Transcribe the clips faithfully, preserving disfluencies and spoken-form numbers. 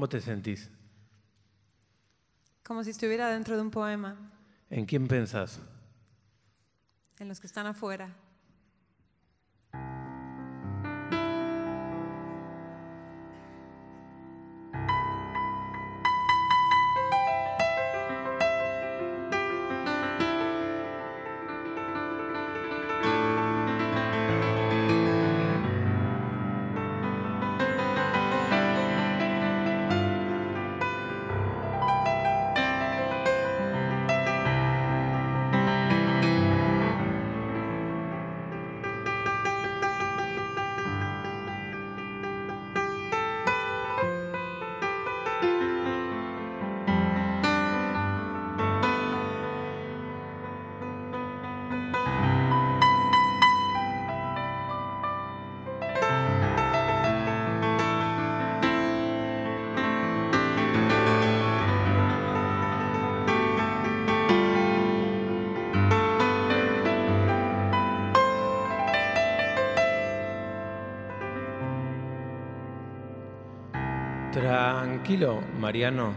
¿Cómo te sentís? Como si estuviera dentro de un poema. ¿En quién pensás? En los que están afuera. Tranquilo, Mariano,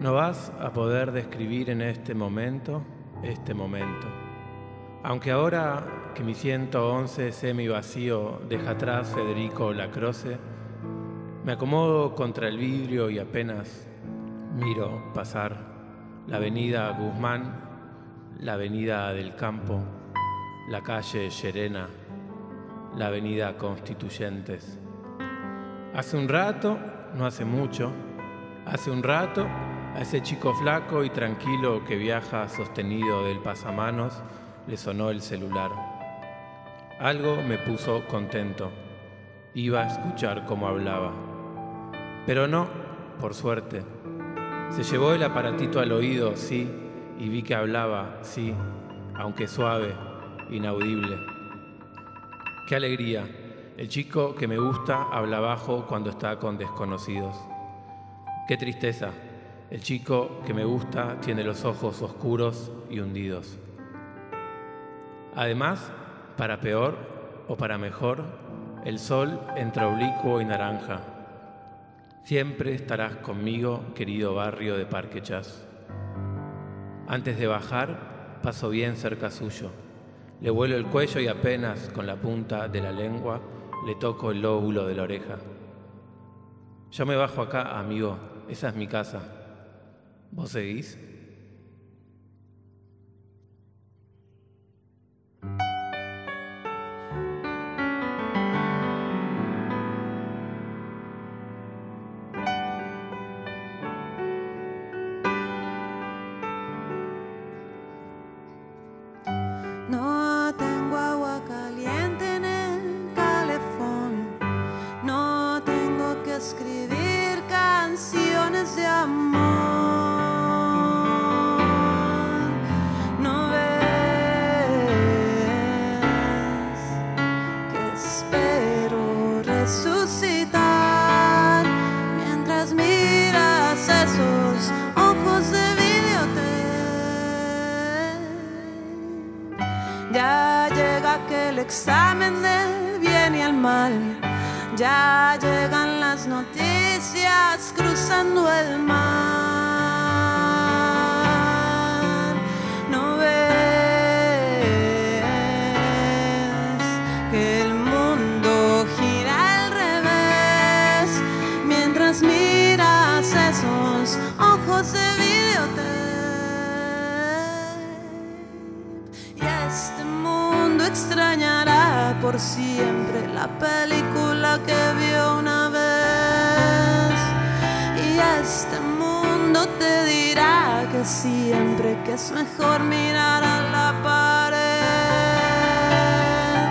no vas a poder describir en este momento, este momento. Aunque ahora que mi ciento once semivacío deja atrás Federico Lacroze, me acomodo contra el vidrio y apenas miro pasar la avenida Guzmán, la avenida del Campo, la calle Llerena, la avenida Constituyentes. Hace un rato, no hace mucho, hace un rato, a ese chico flaco y tranquilo que viaja sostenido del pasamanos, le sonó el celular. Algo me puso contento. Iba a escuchar cómo hablaba. Pero no, por suerte. Se llevó el aparatito al oído, sí, y vi que hablaba, sí, aunque suave, inaudible. ¡Qué alegría! El chico que me gusta habla bajo cuando está con desconocidos. Qué tristeza. El chico que me gusta tiene los ojos oscuros y hundidos. Además, para peor o para mejor, el sol entre oblicuo y naranja. Siempre estarás conmigo, querido barrio de Parque Chas. Antes de bajar, paso bien cerca suyo. Le vuelo el cuello y apenas con la punta de la lengua le toco el lóbulo de la oreja. Yo me bajo acá, amigo. Esa es mi casa. ¿Vos seguís? No tengo agua caliente. Escribir canciones de amor. ¿No ves que espero resucitar mientras miras esos ojos de videotape? Ya llega aquel examen del bien y el mal. Ya llegan las noticias cruzando el mar. ¿No ves que el mundo gira al revés mientras miras esos ojos de videotape? Y este mundo extrañará por siempre la película que vio una vez, y este mundo te dirá que siempre que es mejor mirar a la pared.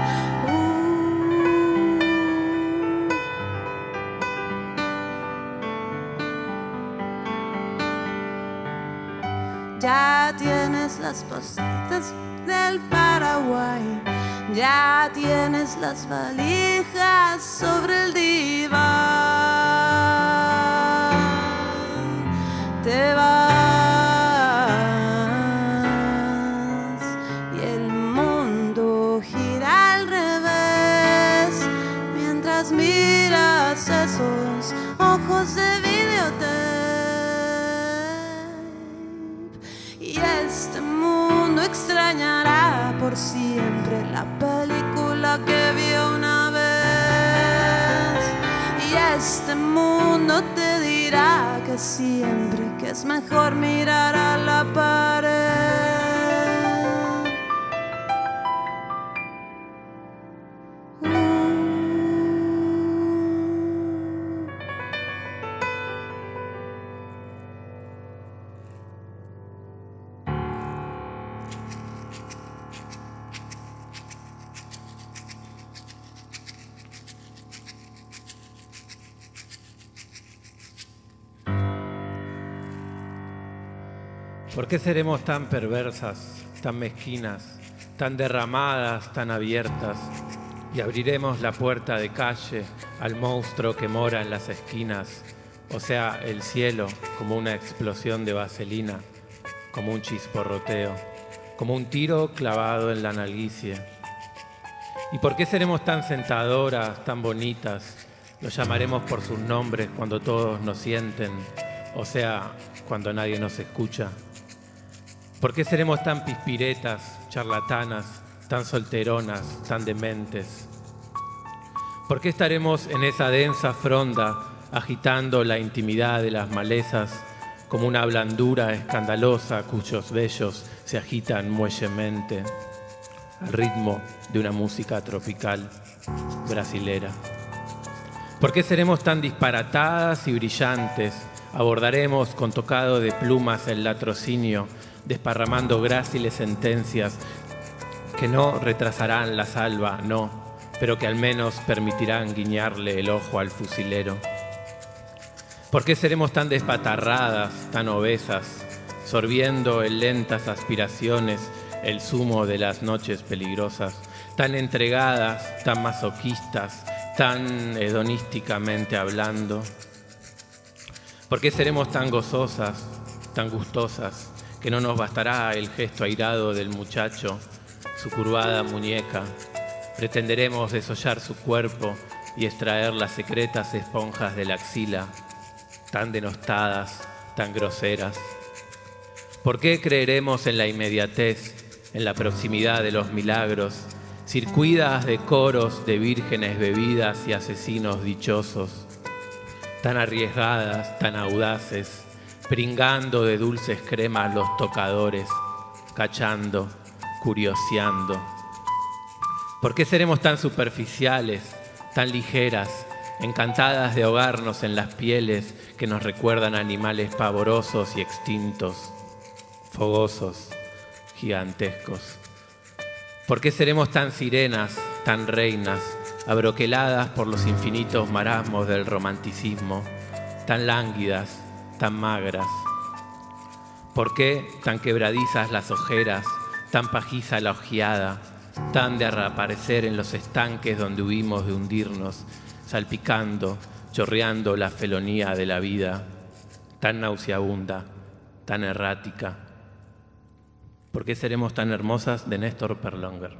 uh. Ya tienes las posadas del Paraguay. Ya tienes las valijas sobre el diván. Te vas y el mundo gira al revés mientras miras esos ojos de vida. este mundo extrañará por siempre la película que vio una vez. Y este mundo te dirá que siempre que es mejor mirar a la pared. ¿Por qué seremos tan perversas, tan mezquinas, tan derramadas, tan abiertas? Y abriremos la puerta de calle al monstruo que mora en las esquinas, o sea, el cielo, como una explosión de vaselina, como un chisporroteo, como un tiro clavado en la nalguicie. ¿Y por qué seremos tan sentadoras, tan bonitas? Los llamaremos por sus nombres cuando todos nos sienten, o sea, cuando nadie nos escucha. ¿Por qué seremos tan pispiretas, charlatanas, tan solteronas, tan dementes? ¿Por qué estaremos en esa densa fronda agitando la intimidad de las malezas como una blandura escandalosa cuyos vellos se agitan muellemente al ritmo de una música tropical brasilera? ¿Por qué seremos tan disparatadas y brillantes? Abordaremos con tocado de plumas el latrocinio, desparramando gráciles sentencias que no retrasarán la salva, no, pero que al menos permitirán guiñarle el ojo al fusilero. ¿Por qué seremos tan despatarradas, tan obesas, sorbiendo en lentas aspiraciones el zumo de las noches peligrosas, tan entregadas, tan masoquistas, tan hedonísticamente hablando? ¿Por qué seremos tan gozosas, tan gustosas, que no nos bastará el gesto airado del muchacho, su curvada muñeca? Pretenderemos desollar su cuerpo y extraer las secretas esponjas de la axila, tan denostadas, tan groseras. ¿Por qué creeremos en la inmediatez, en la proximidad de los milagros, circuidas de coros de vírgenes bebidas y asesinos dichosos, tan arriesgadas, tan audaces, pringando de dulces cremas los tocadores, cachando, curioseando? ¿Por qué seremos tan superficiales, tan ligeras, encantadas de ahogarnos en las pieles que nos recuerdan animales pavorosos y extintos, fogosos, gigantescos? ¿Por qué seremos tan sirenas, tan reinas, abroqueladas por los infinitos marasmos del romanticismo, tan lánguidas, tan magras? ¿Por qué tan quebradizas las ojeras, tan pajiza la ojeada, tan de reaparecer en los estanques donde huimos de hundirnos, salpicando, chorreando la felonía de la vida, tan nauseabunda, tan errática? ¿Por qué seremos tan hermosas? De Néstor Perlongher.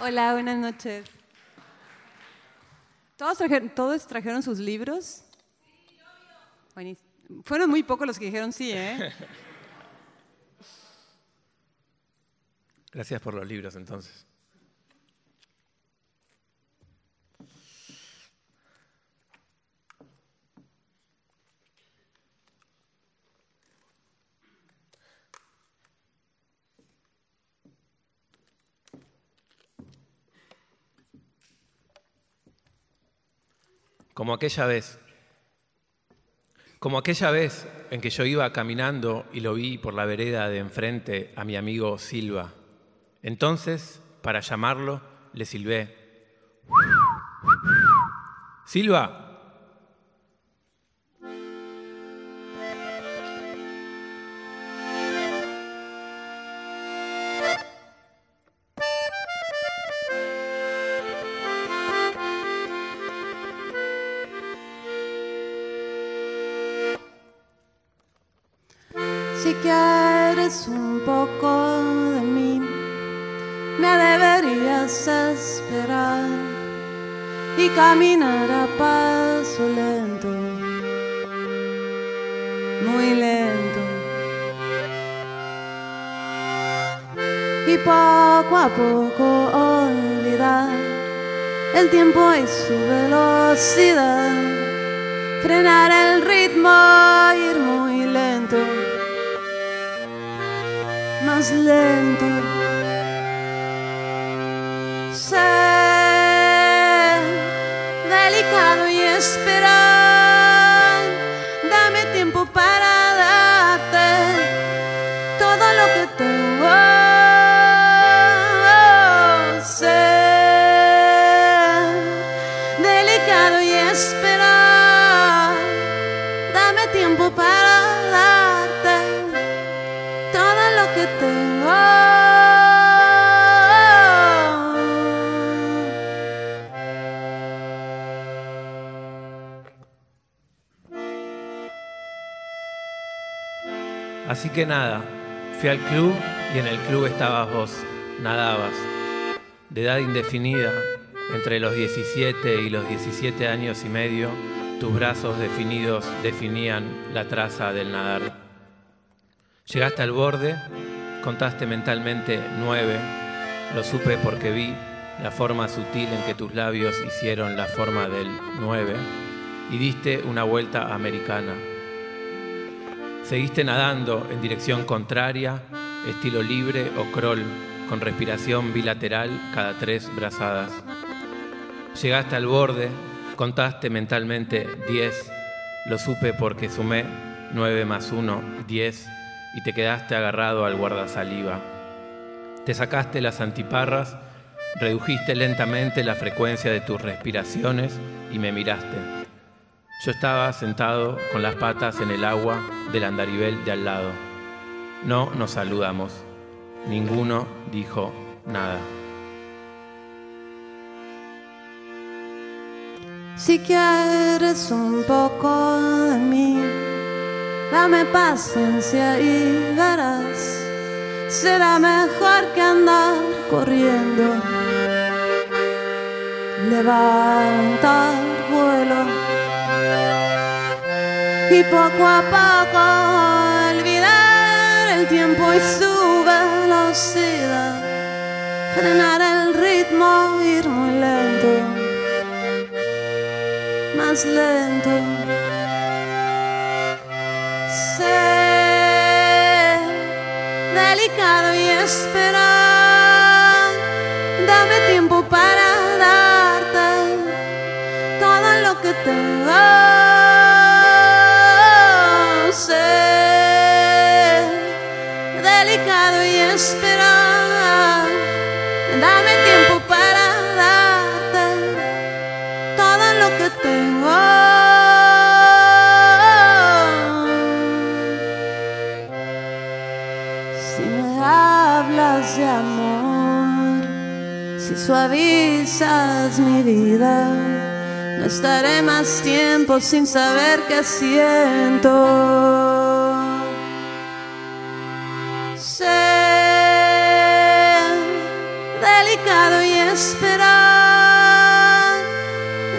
Hola, buenas noches. ¿Todos trajeron, ¿todos trajeron sus libros? Sí, obvio. Fueron muy pocos los que dijeron sí, ¿eh? Gracias por los libros, entonces. Como aquella vez, como aquella vez en que yo iba caminando y lo vi por la vereda de enfrente a mi amigo Silva. Entonces, para llamarlo, le silbé. ¡Silva! Si quieres un poco de mí, me deberías esperar y caminar a paso lento, muy lento. Y poco a poco olvidar el tiempo y su velocidad, frenar el ritmo y ir muy lento, más lento. Ser delicado y esperar, dame tiempo para darte todo lo que tengo. Así que nada, fui al club y en el club estabas vos, nadabas. De edad indefinida, entre los diecisiete y los diecisiete años y medio, tus brazos definidos definían la traza del nadar. Llegaste al borde, contaste mentalmente nueve, lo supe porque vi la forma sutil en que tus labios hicieron la forma del nueve y diste una vuelta americana. Seguiste nadando en dirección contraria, estilo libre o crawl, con respiración bilateral cada tres brazadas. Llegaste al borde, contaste mentalmente diez, lo supe porque sumé nueve más uno, diez, y te quedaste agarrado al guardasaliva. Te sacaste las antiparras, redujiste lentamente la frecuencia de tus respiraciones y me miraste. Yo estaba sentado con las patas en el agua del andarivel de al lado. No nos saludamos. Ninguno dijo nada. Si quieres un poco de mí, dame paciencia y verás. Será mejor que andar corriendo. Levanta vuelo. Y poco a poco olvidar el tiempo y su velocidad, frenar el ritmo, ir muy lento, más lento. Ser delicado y esperar, dame tiempo para darte todo lo que tengo. Delicado y esperar, dame tiempo para darte todo lo que tengo. Si me hablas de amor, si suavizas mi vida, no estaré más tiempo sin saber qué siento. Ser delicado y esperar,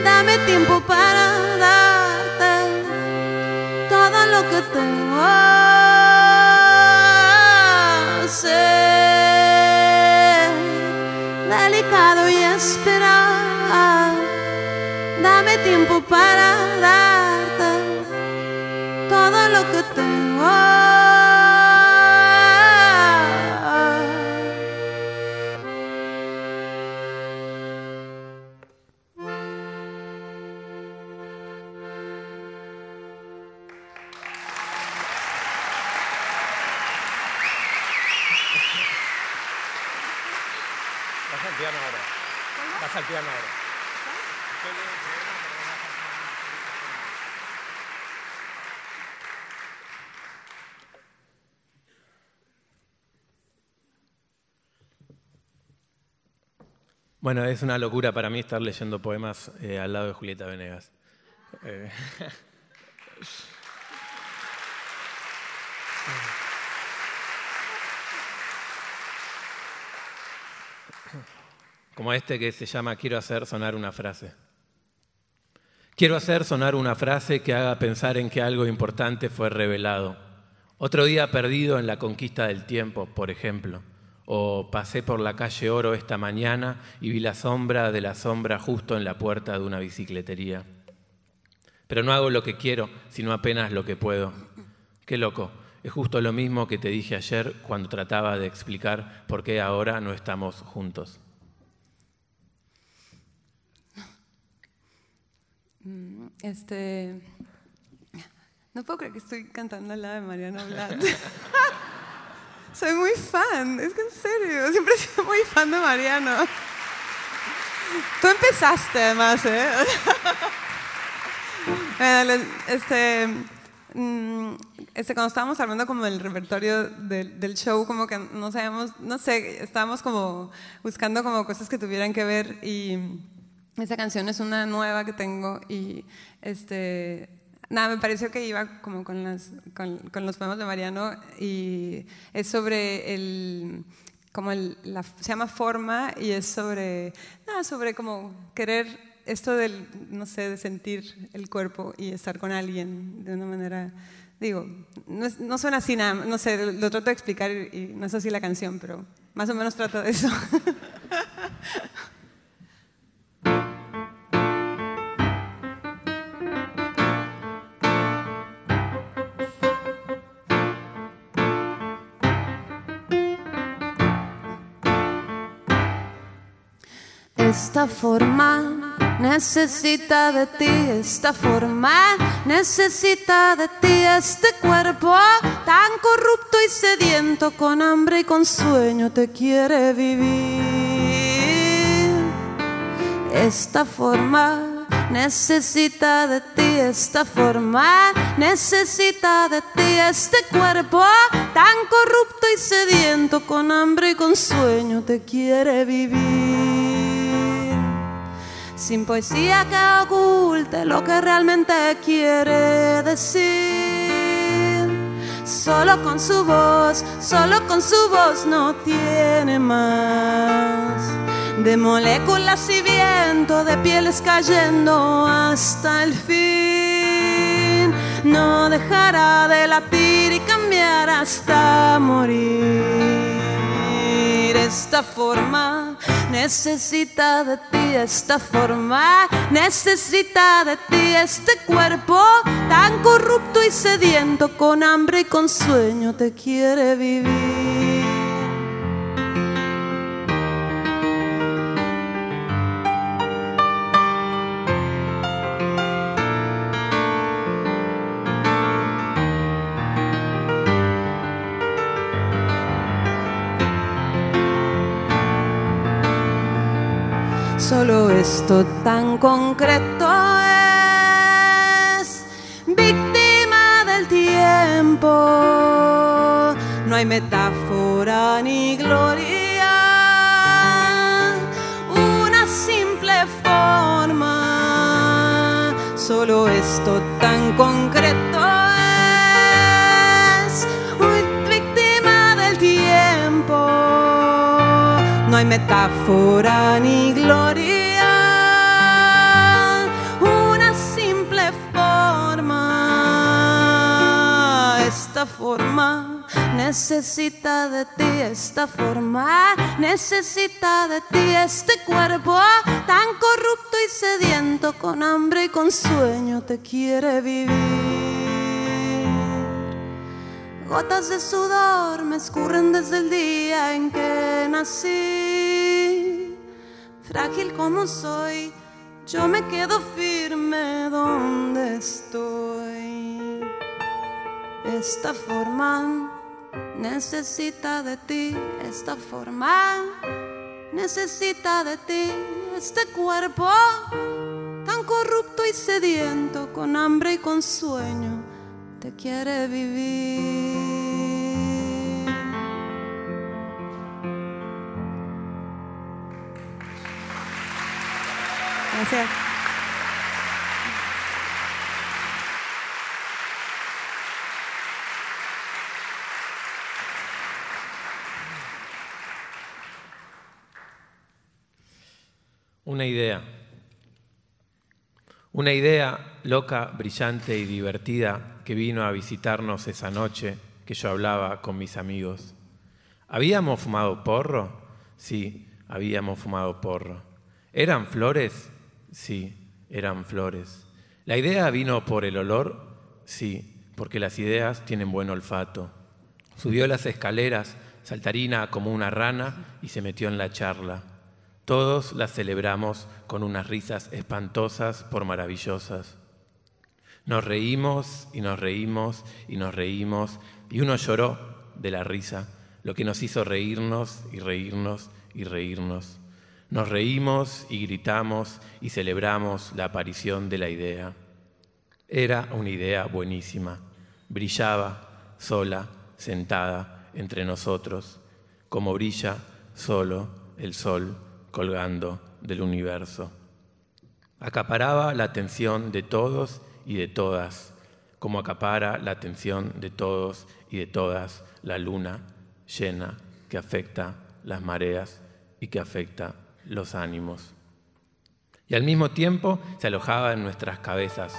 dame tiempo para darte todo lo que tengo. Ser delicado y esperar, dame tiempo para darte todo lo que tengo. Vas al piano ahora. Vas al piano ahora. Bueno, es una locura para mí estar leyendo poemas eh, al lado de Julieta Venegas. Eh. como este que se llama Quiero hacer sonar una frase. Quiero hacer sonar una frase que haga pensar en que algo importante fue revelado. Otro día perdido en la conquista del tiempo, por ejemplo. O pasé por la calle Oro esta mañana y vi la sombra de la sombra justo en la puerta de una bicicletería. Pero no hago lo que quiero, sino apenas lo que puedo. Qué loco, es justo lo mismo que te dije ayer cuando trataba de explicar por qué ahora no estamos juntos. Este, no puedo creer que estoy cantando la de Mariano Blatt. Soy muy fan, es que en serio, siempre he sido muy fan de Mariano. Tú empezaste además, ¿eh? Bueno, este, este, cuando estábamos armando como el repertorio del, del show, como que no sabíamos, no sé, estábamos como buscando como cosas que tuvieran que ver y... Esa canción es una nueva que tengo y este, nada, me pareció que iba como con, las, con, con los poemas de Mariano y es sobre el, como el, la, se llama Forma y es sobre, nada, sobre como querer esto del, no sé, de sentir el cuerpo y estar con alguien de una manera, digo, no, es, no suena así nada, no sé, lo trato de explicar y no es así la canción, pero más o menos trata de eso. Esta forma necesita de ti, esta forma necesita de ti, este cuerpo tan corrupto y sediento, con hambre y con sueño te quiere vivir. Esta forma necesita de ti, esta forma necesita de ti, este cuerpo tan corrupto y sediento, con hambre y con sueño te quiere vivir. Sin poesía que oculte lo que realmente quiere decir. Solo con su voz, solo con su voz no tiene más. De moléculas y viento, de pieles cayendo hasta el fin. No dejará de latir y cambiar hasta morir. Esta forma necesita de ti, esta forma necesita de ti, este cuerpo tan corrupto y sediento, con hambre y con sueño te quiere vivir. Solo esto tan concreto es víctima del tiempo. No hay metáfora ni gloria, una simple forma. Solo esto tan concreto es víctima del tiempo. No hay metáfora ni gloria, una simple forma. Esta forma necesita de ti, esta forma necesita de ti, este cuerpo tan corrupto y sediento, con hambre y con sueño te quiere vivir. Gotas de sudor me escurren desde el día en que nací. Frágil como soy, yo me quedo firme donde estoy. Esta forma necesita de ti, esta forma necesita de ti, este cuerpo tan corrupto y sediento, con hambre y con sueño te quiere vivir. Gracias. Una idea. Una idea loca, brillante y divertida que vino a visitarnos esa noche que yo hablaba con mis amigos. ¿Habíamos fumado porro? Sí, habíamos fumado porro. ¿Eran flores? Sí, eran flores. ¿La idea vino por el olor? Sí, porque las ideas tienen buen olfato. Subió las escaleras, saltarina como una rana, y se metió en la charla. Todos las celebramos con unas risas espantosas por maravillosas. Nos reímos y nos reímos y nos reímos, y uno lloró de la risa, lo que nos hizo reírnos y reírnos y reírnos. Nos reímos y gritamos y celebramos la aparición de la idea. Era una idea buenísima. Brillaba sola, sentada entre nosotros, como brilla solo el sol colgando del universo. Acaparaba la atención de todos y de todas, como acapara la atención de todos y de todas la luna llena que afecta las mareas y que afecta los ánimos. Y al mismo tiempo se alojaba en nuestras cabezas,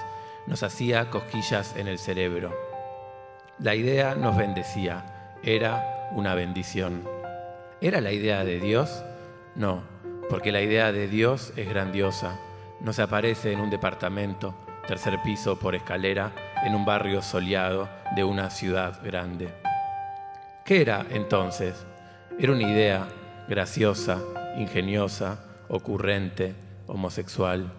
nos hacía cosquillas en el cerebro. La idea nos bendecía, era una bendición. ¿Era la idea de Dios? No, porque la idea de Dios es grandiosa. Nos aparece en un departamento, tercer piso por escalera, en un barrio soleado de una ciudad grande. ¿Qué era entonces? Era una idea graciosa, ingeniosa, ocurrente, homosexual.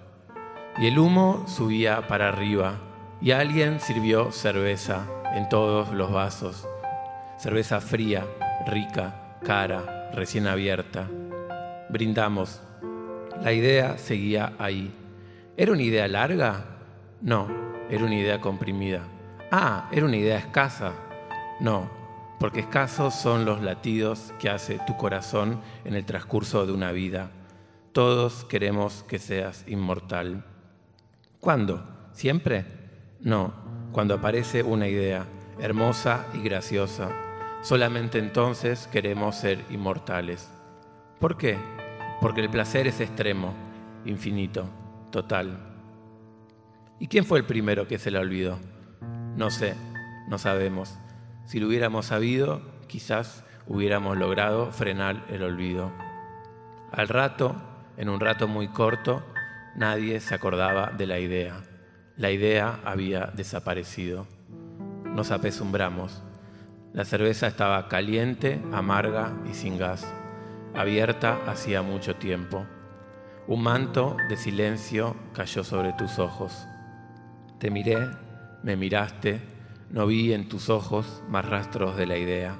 Y el humo subía para arriba, y alguien sirvió cerveza en todos los vasos. Cerveza fría, rica, cara, recién abierta. Brindamos. La idea seguía ahí. ¿Era una idea larga? No, era una idea comprimida. Ah, era una idea escasa. No, porque escasos son los latidos que hace tu corazón en el transcurso de una vida. Todos queremos que seas inmortal. ¿Cuándo? ¿Siempre? No, cuando aparece una idea, hermosa y graciosa. Solamente entonces queremos ser inmortales. ¿Por qué? Porque el placer es extremo, infinito, total. ¿Y quién fue el primero que se la olvidó? No sé, no sabemos. Si lo hubiéramos sabido, quizás hubiéramos logrado frenar el olvido. Al rato, en un rato muy corto, nadie se acordaba de la idea. La idea había desaparecido. Nos apesumbramos. La cerveza estaba caliente, amarga y sin gas. Abierta hacía mucho tiempo. Un manto de silencio cayó sobre tus ojos. Te miré, me miraste, no vi en tus ojos más rastros de la idea.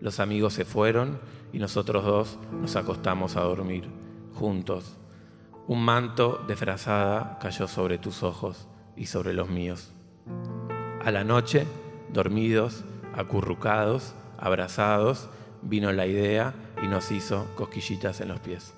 Los amigos se fueron y nosotros dos nos acostamos a dormir, juntos. Un manto de frazada cayó sobre tus ojos y sobre los míos. A la noche, dormidos, acurrucados, abrazados, vino la idea y nos hizo cosquillitas en los pies.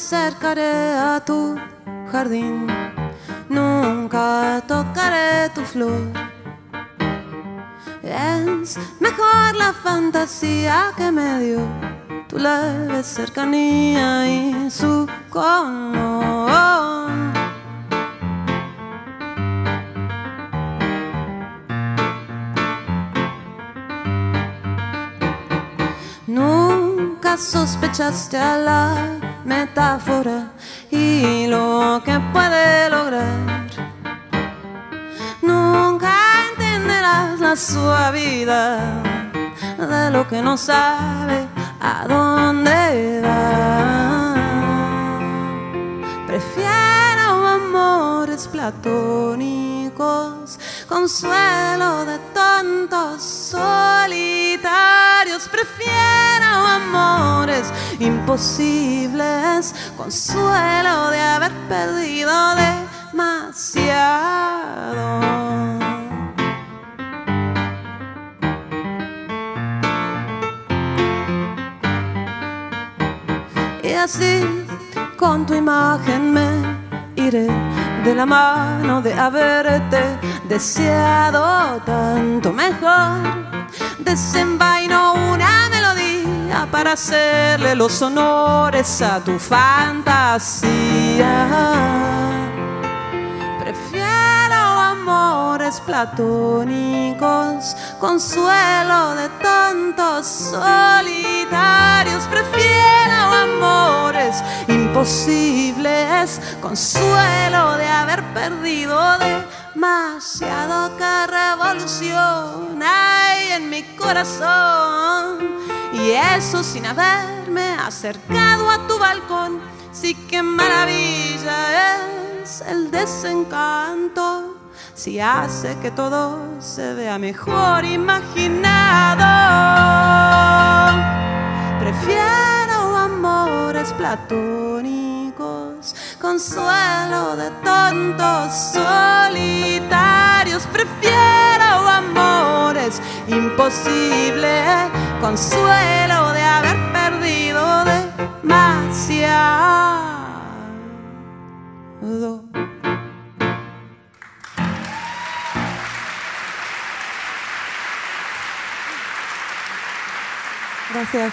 Acercaré a tu jardín, nunca tocaré tu flor. Es mejor la fantasía que me dio tu leve cercanía y su color. Nunca sospechaste a la metáfora y lo que puede lograr. Nunca entenderás la suavidad de lo que no sabe a dónde va. Prefiero amores platónicos, consuelo de tontos solitarios. Prefiero amores imposibles, consuelo de haber perdido demasiado. Y así con tu imagen me iré de la mano de haberte deseado tanto mejor. Desenvaino una melodía para hacerle los honores a tu fantasía. Prefiero amores platónicos, consuelo de tantos solitarios. Prefiero amores imposibles, consuelo de haber perdido demasiado. Que revolución hay en mi corazón, y eso sin haberme acercado a tu balcón. Sí, que maravilla es el desencanto, si hace que todo se vea mejor imaginado. Prefiero amores platónicos, consuelo de tontos solitarios. Prefiero amores imposibles, consuelo de haber perdido demasiado. Gracias.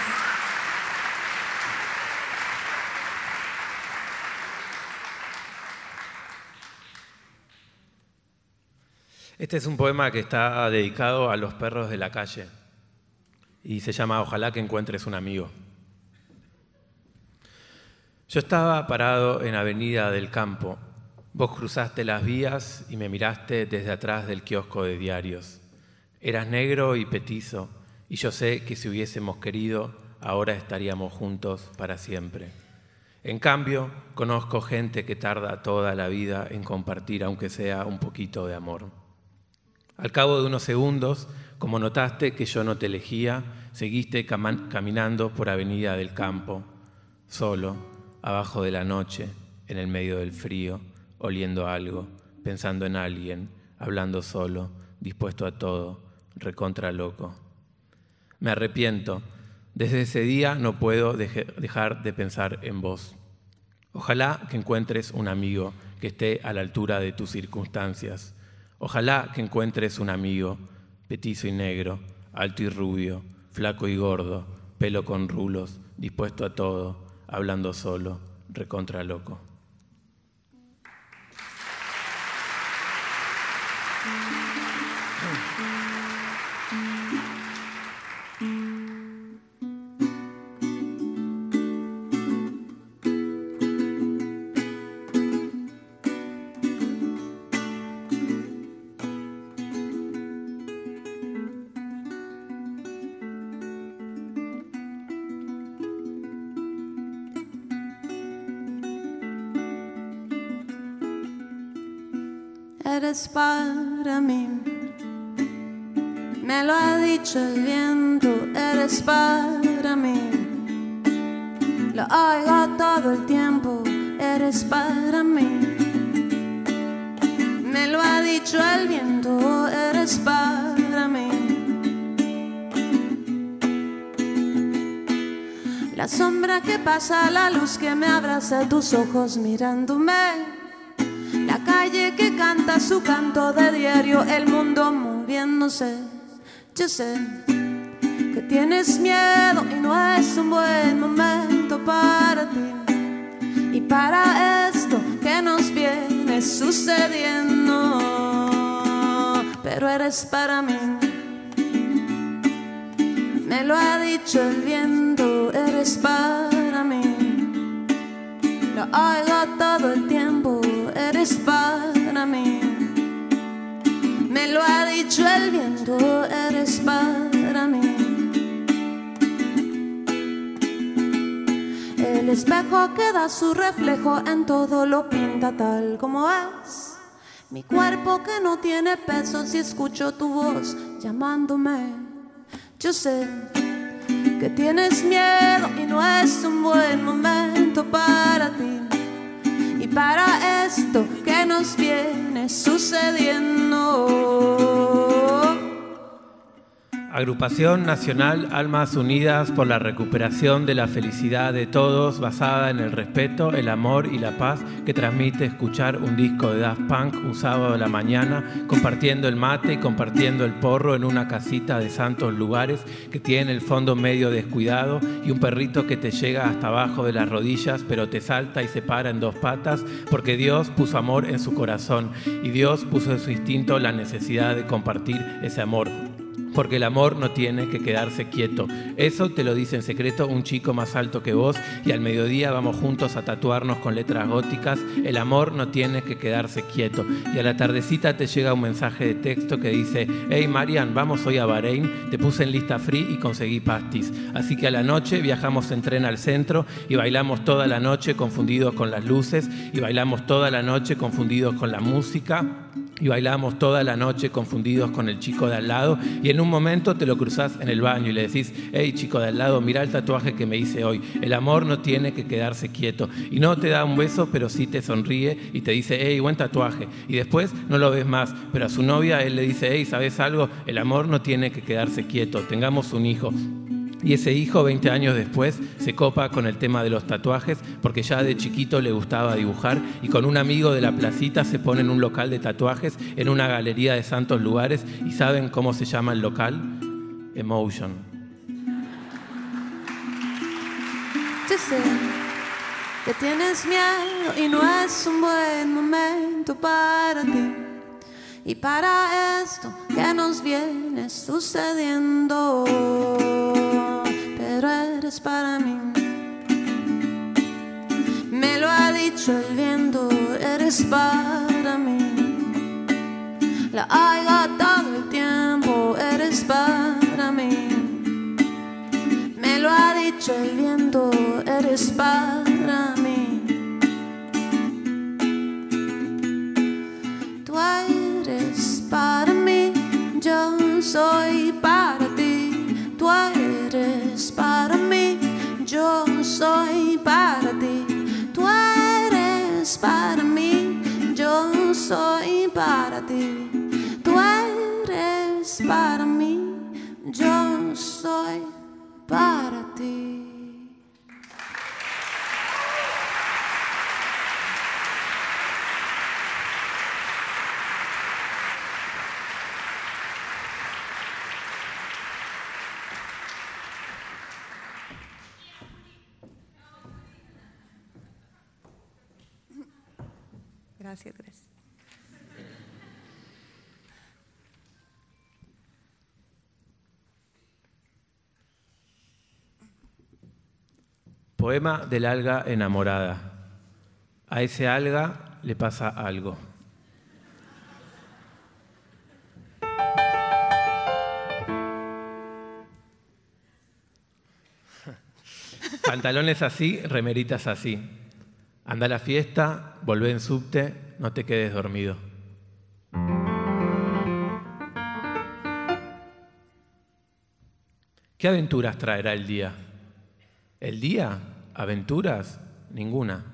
Este es un poema que está dedicado a los perros de la calle y se llama Ojalá que encuentres un amigo. Yo estaba parado en Avenida del Campo. Vos cruzaste las vías y me miraste desde atrás del kiosco de diarios. Eras negro y petizo, y yo sé que si hubiésemos querido, ahora estaríamos juntos para siempre. En cambio, conozco gente que tarda toda la vida en compartir, aunque sea un poquito de amor. Al cabo de unos segundos, como notaste que yo no te elegía, seguiste caminando por Avenida del Campo, solo, abajo de la noche, en el medio del frío, oliendo algo, pensando en alguien, hablando solo, dispuesto a todo, recontra loco. Me arrepiento. Desde ese día no puedo deje, dejar de pensar en vos. Ojalá que encuentres un amigo que esté a la altura de tus circunstancias. Ojalá que encuentres un amigo petizo y negro, alto y rubio, flaco y gordo, pelo con rulos, dispuesto a todo, hablando solo, recontra loco. Eres para mí, me lo ha dicho el viento. Eres para mí, lo oigo todo el tiempo. Eres para mí, me lo ha dicho el viento. Eres para mí. La sombra que pasa, la luz que me abraza, tus ojos mirándome. Que canta su canto de diario, el mundo moviéndose. Yo sé que tienes miedo y no es un buen momento para ti y para esto que nos viene sucediendo. Pero eres para mí, me lo ha dicho el viento. Eres para mí, lo oigo todo el tiempo. Eres para mí, me lo ha dicho el viento. Eres para mí. El espejo que da su reflejo en todo lo pinta tal como es. Mi cuerpo que no tiene peso si escucho tu voz llamándome. Yo sé que tienes miedo y no es un buen momento para ti y para esto que nos viene sucediendo. Agrupación Nacional Almas Unidas por la recuperación de la felicidad de todos, basada en el respeto, el amor y la paz que transmite escuchar un disco de Daft Punk un sábado de la mañana, compartiendo el mate y compartiendo el porro en una casita de Santos Lugares que tiene el fondo medio descuidado y un perrito que te llega hasta abajo de las rodillas pero te salta y se para en dos patas porque Dios puso amor en su corazón y Dios puso en su instinto la necesidad de compartir ese amor. Porque el amor no tiene que quedarse quieto. Eso te lo dice en secreto un chico más alto que vos y al mediodía vamos juntos a tatuarnos con letras góticas. El amor no tiene que quedarse quieto. Y a la tardecita te llega un mensaje de texto que dice: hey Marian, vamos hoy a Bahréin, te puse en lista free y conseguí pastis. Así que a la noche viajamos en tren al centro y bailamos toda la noche confundidos con las luces y bailamos toda la noche confundidos con la música. Y bailamos toda la noche confundidos con el chico de al lado y en un momento te lo cruzás en el baño y le decís: hey chico de al lado, mirá el tatuaje que me hice hoy. El amor no tiene que quedarse quieto. Y no te da un beso, pero sí te sonríe y te dice: hey, buen tatuaje. Y después no lo ves más, pero a su novia él le dice: hey, ¿sabes algo? El amor no tiene que quedarse quieto, tengamos un hijo. Y ese hijo, veinte años después, se copa con el tema de los tatuajes porque ya de chiquito le gustaba dibujar y con un amigo de la placita se pone en un local de tatuajes en una galería de Santos Lugares y ¿saben cómo se llama el local? Emotion. Yo sé que tienes miedo y no es un buen momento para ti y para esto que nos viene sucediendo. Pero eres para mí, me lo ha dicho el viento, eres para mí, la oigo todo el tiempo, eres para mí, me lo ha dicho el viento, eres para mí, tú eres para mí, yo soy para ti, tú eres para mí, yo soy para ti, tú eres para mí, yo soy para ti, tú eres para mí, yo soy para ti. Gracias, gracias. Poema del alga enamorada. A ese alga le pasa algo. Pantalones así, remeritas así. Anda a la fiesta, volvé en subte. No te quedes dormido. ¿Qué aventuras traerá el día? ¿El día? ¿Aventuras? Ninguna.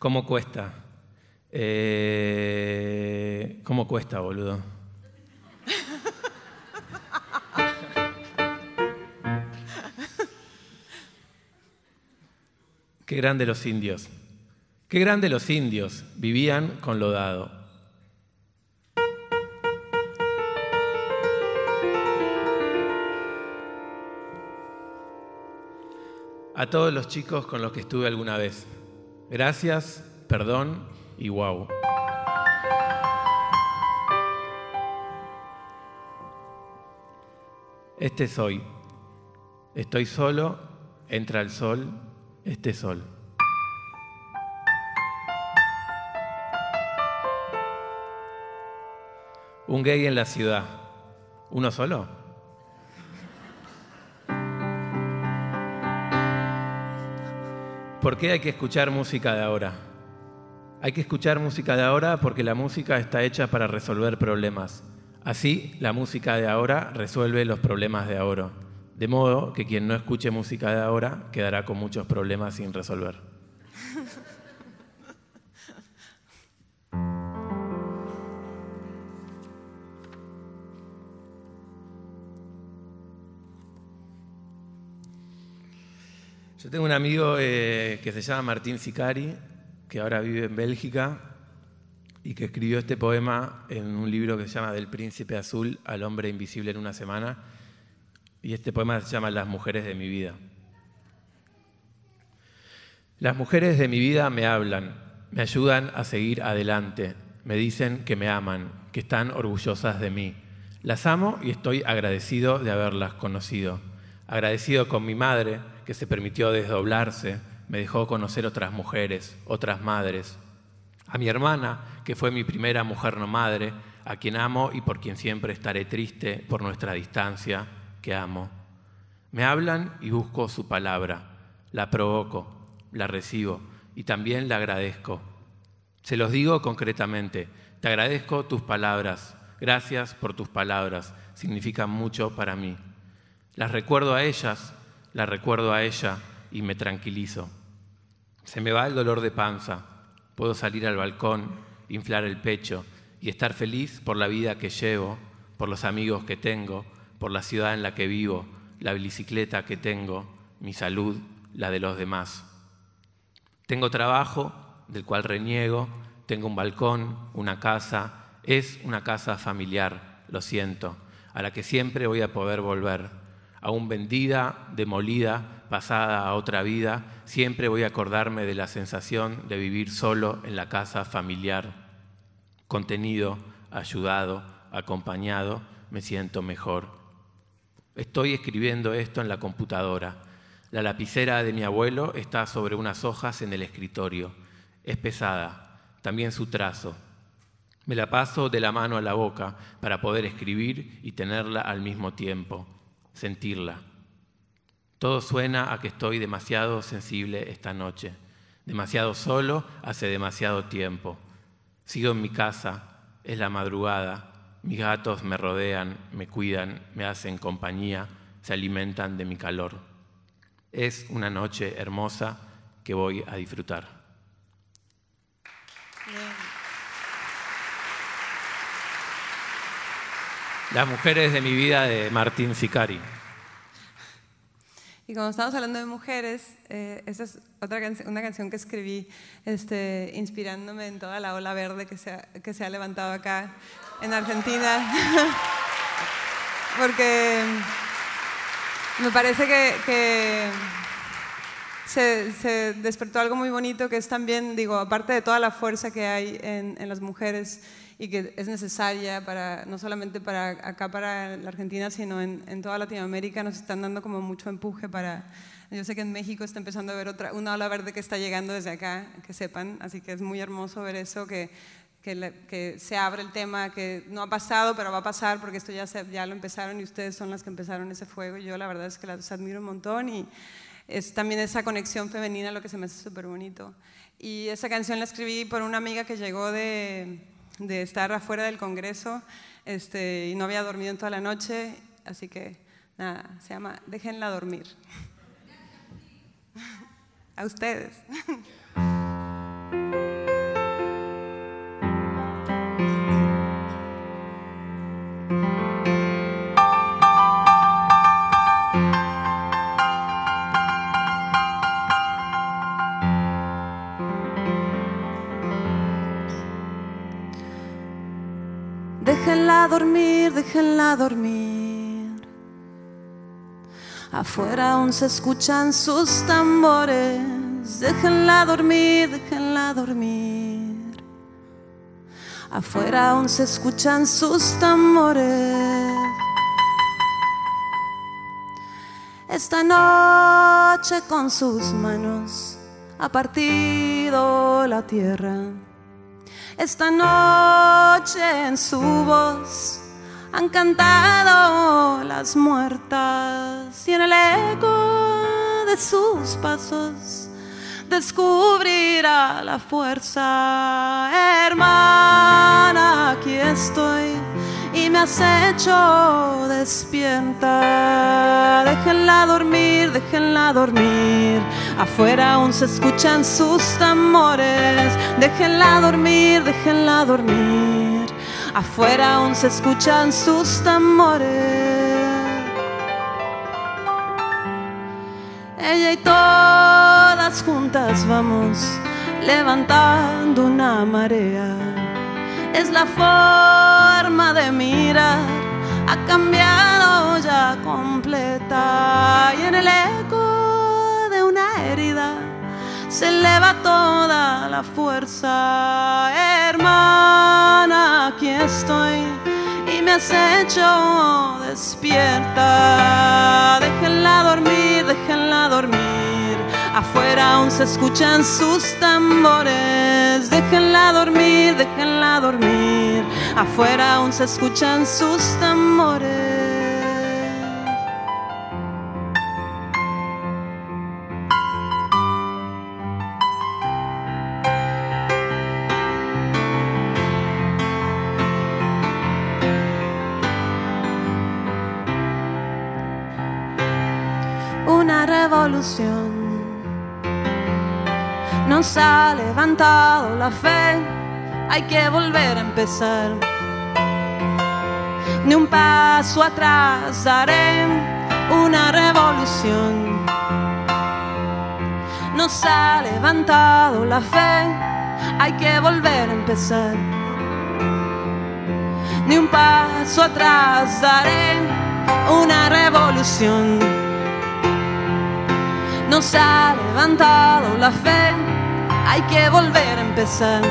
¿Cómo cuesta? Eh... ¿Cómo cuesta, boludo? Qué grande los indios, qué grande los indios, vivían con lo dado. A todos los chicos con los que estuve alguna vez, gracias, perdón y guau. Este soy, estoy solo, entra el sol. Este sol. Un gay en la ciudad. ¿Uno solo? ¿Por qué hay que escuchar música de ahora? Hay que escuchar música de ahora porque la música está hecha para resolver problemas. Así, la música de ahora resuelve los problemas de ahora. De modo que quien no escuche música de ahora quedará con muchos problemas sin resolver. Yo tengo un amigo eh, que se llama Martín Sicari, que ahora vive en Bélgica y que escribió este poema en un libro que se llama Del Príncipe Azul al Hombre Invisible en una semana. Y este poema se llama Las mujeres de mi vida. Las mujeres de mi vida me hablan, me ayudan a seguir adelante, me dicen que me aman, que están orgullosas de mí. Las amo y estoy agradecido de haberlas conocido. Agradecido con mi madre, que se permitió desdoblarse, me dejó conocer otras mujeres, otras madres. A mi hermana, que fue mi primera mujer no madre, a quien amo y por quien siempre estaré triste por nuestra distancia, que amo. Me hablan y busco su palabra, la provoco, la recibo y también la agradezco. Se los digo concretamente, te agradezco tus palabras, gracias por tus palabras, significan mucho para mí. Las recuerdo a ellas, la recuerdo a ella y me tranquilizo. Se me va el dolor de panza, puedo salir al balcón, inflar el pecho y estar feliz por la vida que llevo, por los amigos que tengo, por la ciudad en la que vivo, la bicicleta que tengo, mi salud, la de los demás. Tengo trabajo, del cual reniego, tengo un balcón, una casa, es una casa familiar, lo siento, a la que siempre voy a poder volver. Aún vendida, demolida, pasada a otra vida, siempre voy a acordarme de la sensación de vivir solo en la casa familiar. Contenido, ayudado, acompañado, me siento mejor. Estoy escribiendo esto en la computadora. La lapicera de mi abuelo está sobre unas hojas en el escritorio. Es pesada, también su trazo. Me la paso de la mano a la boca para poder escribir y tenerla al mismo tiempo. Sentirla. Todo suena a que estoy demasiado sensible esta noche, demasiado solo hace demasiado tiempo. Sigo en mi casa, es la madrugada, mis gatos me rodean, me cuidan, me hacen compañía, se alimentan de mi calor. Es una noche hermosa que voy a disfrutar. Bien. Las mujeres de mi vida de Martín Sicari. Y como estamos hablando de mujeres, eh, esta es otra can una canción que escribí este, inspirándome en toda la ola verde que se ha, que se ha levantado acá en Argentina. Porque me parece que, que se, se despertó algo muy bonito que es también, digo, aparte de toda la fuerza que hay en, en las mujeres, y que es necesaria para, no solamente para acá, para la Argentina, sino en, en toda Latinoamérica, nos están dando como mucho empuje para... Yo sé que en México está empezando a ver otra, una ola verde que está llegando desde acá, que sepan, así que es muy hermoso ver eso, que, que, la, que se abre el tema, que no ha pasado, pero va a pasar, porque esto ya, se, ya lo empezaron y ustedes son las que empezaron ese fuego, y yo la verdad es que las admiro un montón, y es también esa conexión femenina lo que se me hace súper bonito. Y esa canción la escribí por una amiga que llegó de... de estar afuera del Congreso este, y no había dormido en toda la noche, así que nada, se llama Déjenla dormir. A ustedes. Déjenla dormir, déjenla dormir. Afuera aún se escuchan sus tambores. Déjenla dormir, déjenla dormir. Afuera aún se escuchan sus tambores. Esta noche con sus manos ha partido la tierra. Esta noche en su voz han cantado las muertas y en el eco de sus pasos descubrirá la fuerza. Hermana, aquí estoy y me has hecho despierta. Déjenla dormir, déjenla dormir, afuera aún se escuchan sus tambores. Déjenla dormir, déjenla dormir, afuera aún se escuchan sus tambores. Ella y todas juntas vamos levantando una marea. Es la forma de mirar, ha cambiado ya completa. Y en el eco de una herida se eleva toda la fuerza. Hermana, aquí estoy y me has hecho despierta. Déjenla dormir, déjenla dormir, afuera aún se escuchan sus tambores. Déjenla dormir, déjenla dormir, afuera aún se escuchan sus tambores. Nos ha levantado la fe, hay que volver a empezar. Ni un paso atrás daré, una revolución. Nos ha levantado la fe, hay que volver a empezar. Ni un paso atrás daré, una revolución. Nos ha levantado la fe, hay que volver a empezar.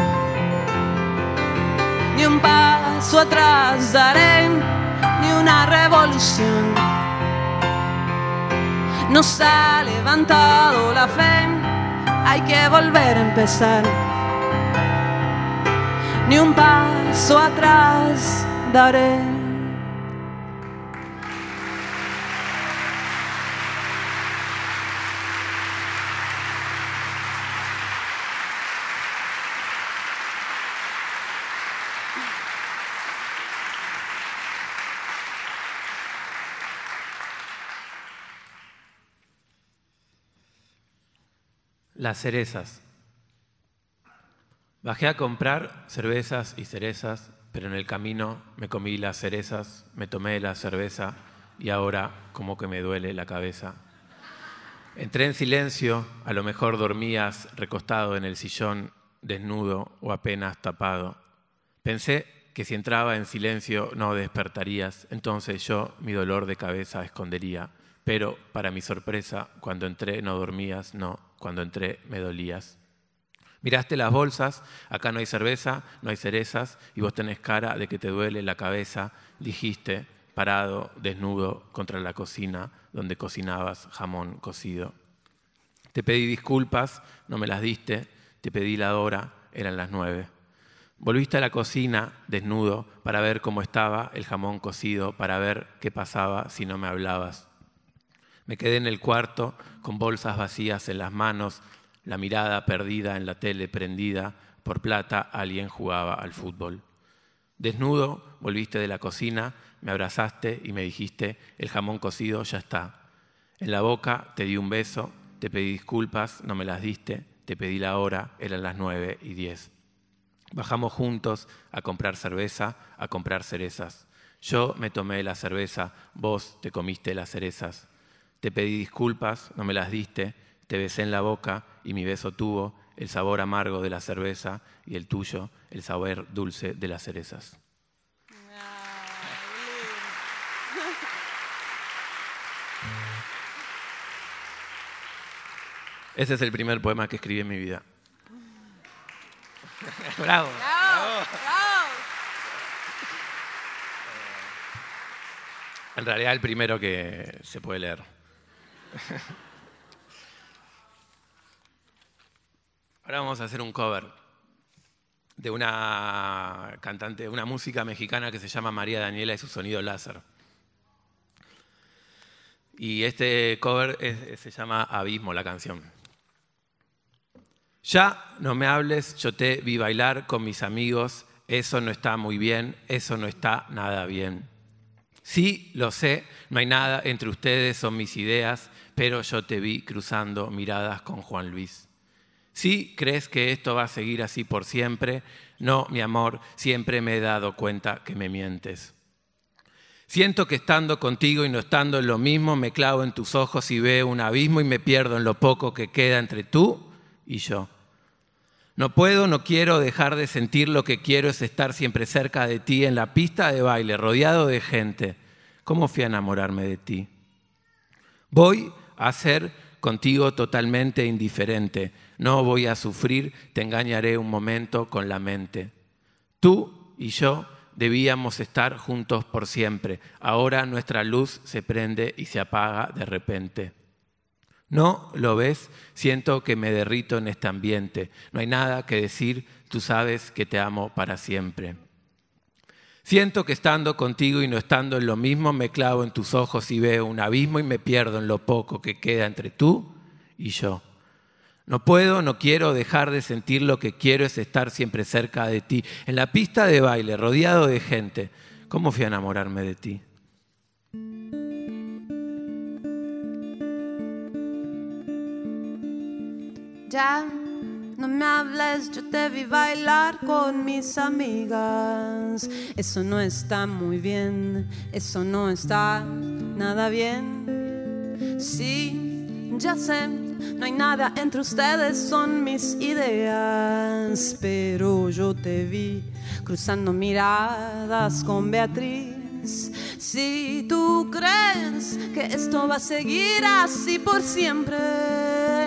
Ni un paso atrás daré, ni una revolución. Nos ha levantado la fe, hay que volver a empezar. Ni un paso atrás daré. Las cerezas. Bajé a comprar cervezas y cerezas, pero en el camino me comí las cerezas, me tomé la cerveza y ahora como que me duele la cabeza. Entré en silencio, a lo mejor dormías recostado en el sillón, desnudo o apenas tapado. Pensé que si entraba en silencio no despertarías, entonces yo mi dolor de cabeza escondería. Pero, para mi sorpresa, cuando entré no dormías, no, cuando entré me dolías. Miraste las bolsas, acá no hay cerveza, no hay cerezas, y vos tenés cara de que te duele la cabeza, dijiste, parado, desnudo, contra la cocina, donde cocinabas jamón cocido. Te pedí disculpas, no me las diste, te pedí la hora, eran las nueve. Volviste a la cocina, desnudo, para ver cómo estaba el jamón cocido, para ver qué pasaba si no me hablabas. Me quedé en el cuarto con bolsas vacías en las manos, la mirada perdida en la tele prendida, por plata alguien jugaba al fútbol. Desnudo, volviste de la cocina, me abrazaste y me dijiste, el jamón cocido ya está. En la boca te di un beso, te pedí disculpas, no me las diste, te pedí la hora, eran las nueve y diez. Bajamos juntos a comprar cerveza, a comprar cerezas. Yo me tomé la cerveza, vos te comiste las cerezas. Te pedí disculpas, no me las diste, te besé en la boca y mi beso tuvo el sabor amargo de la cerveza y el tuyo, el sabor dulce de las cerezas. Ese es el primer poema que escribí en mi vida. ¡Bravo! ¡Bravo! En realidad el primero que se puede leer. Ahora vamos a hacer un cover de una cantante, una música mexicana que se llama María Daniela y su sonido láser. Y este cover es, se llama Abismo, la canción. Ya no me hables, yo te vi bailar con mis amigos, eso no está muy bien, eso no está nada bien. Sí, lo sé, no hay nada entre ustedes, son mis ideas, pero yo te vi cruzando miradas con Juan Luis. Sí, crees que esto va a seguir así por siempre, no, mi amor, siempre me he dado cuenta que me mientes. Siento que estando contigo y no estando en lo mismo, me clavo en tus ojos y veo un abismo y me pierdo en lo poco que queda entre tú y yo. No puedo, no quiero dejar de sentir, lo que quiero es estar siempre cerca de ti, en la pista de baile, rodeado de gente. ¿Cómo fui a enamorarme de ti? Voy a ser contigo totalmente indiferente. No voy a sufrir, te engañaré un momento con la mente. Tú y yo debíamos estar juntos por siempre. Ahora nuestra luz se prende y se apaga de repente. ¿No lo ves? Siento que me derrito en este ambiente. No hay nada que decir, tú sabes que te amo para siempre. Siento que estando contigo y no estando en lo mismo, me clavo en tus ojos y veo un abismo y me pierdo en lo poco que queda entre tú y yo. No puedo, no quiero dejar de sentir, lo que quiero es estar siempre cerca de ti, en la pista de baile, rodeado de gente. ¿Cómo fui a enamorarme de ti? Ya no me hables, yo te vi bailar con mis amigas. Eso no está muy bien, eso no está nada bien. Sí, ya sé, no hay nada entre ustedes, son mis ideas. Pero yo te vi cruzando miradas con Beatriz. Si tú crees que esto va a seguir así por siempre,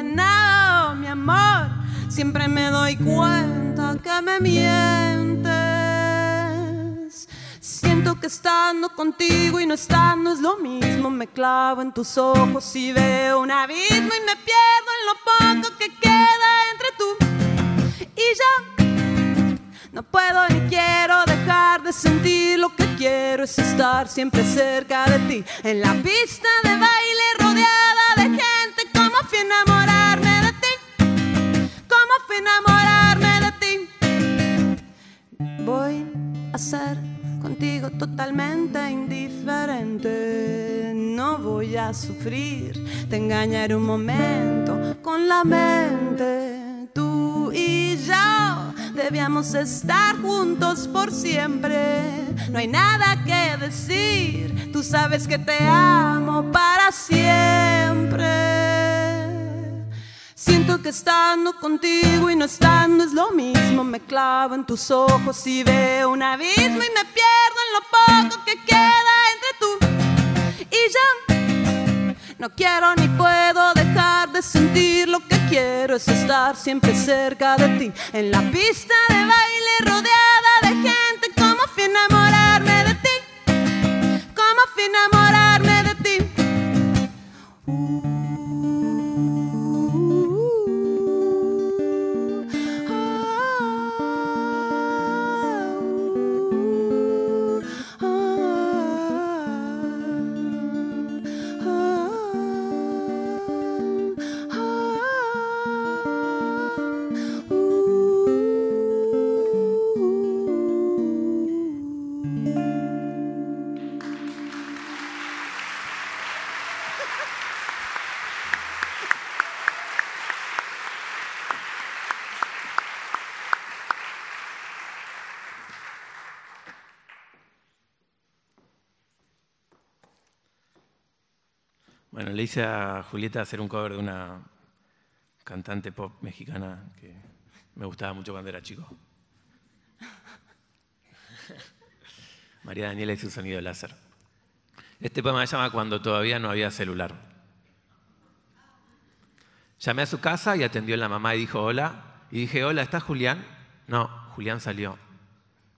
nada. Mi amor, siempre me doy cuenta que me mientes. Siento que estando contigo y no estando es lo mismo. Me clavo en tus ojos y veo un abismo y me pierdo en lo poco que queda entre tú y yo. No puedo ni quiero dejar de sentir, lo que quiero es estar siempre cerca de ti, en la pista de baile rodeada de gente. ¿Cómo fui a enamorarme? Enamorarme de ti. Voy a ser contigo totalmente indiferente. No voy a sufrir, te engañaré un momento con la mente. Tú y yo debíamos estar juntos por siempre. No hay nada que decir, tú sabes que te amo para siempre. Siento que estando contigo y no estando es lo mismo. Me clavo en tus ojos y veo un abismo y me pierdo en lo poco que queda entre tú y yo. No quiero ni puedo dejar de sentir, lo que quiero es estar siempre cerca de ti, en la pista de baile rodeada de gente. ¿Cómo fui a enamorarme de ti? ¿Cómo fui a enamorarme de ti? Uh. Bueno, le hice a Julieta hacer un cover de una cantante pop mexicana que me gustaba mucho cuando era chico. María Daniela y su sonido láser. Este poema se llama Cuando todavía no había celular. Llamé a su casa y atendió la mamá y dijo hola. Y dije, hola, ¿estás Julián? No, Julián salió.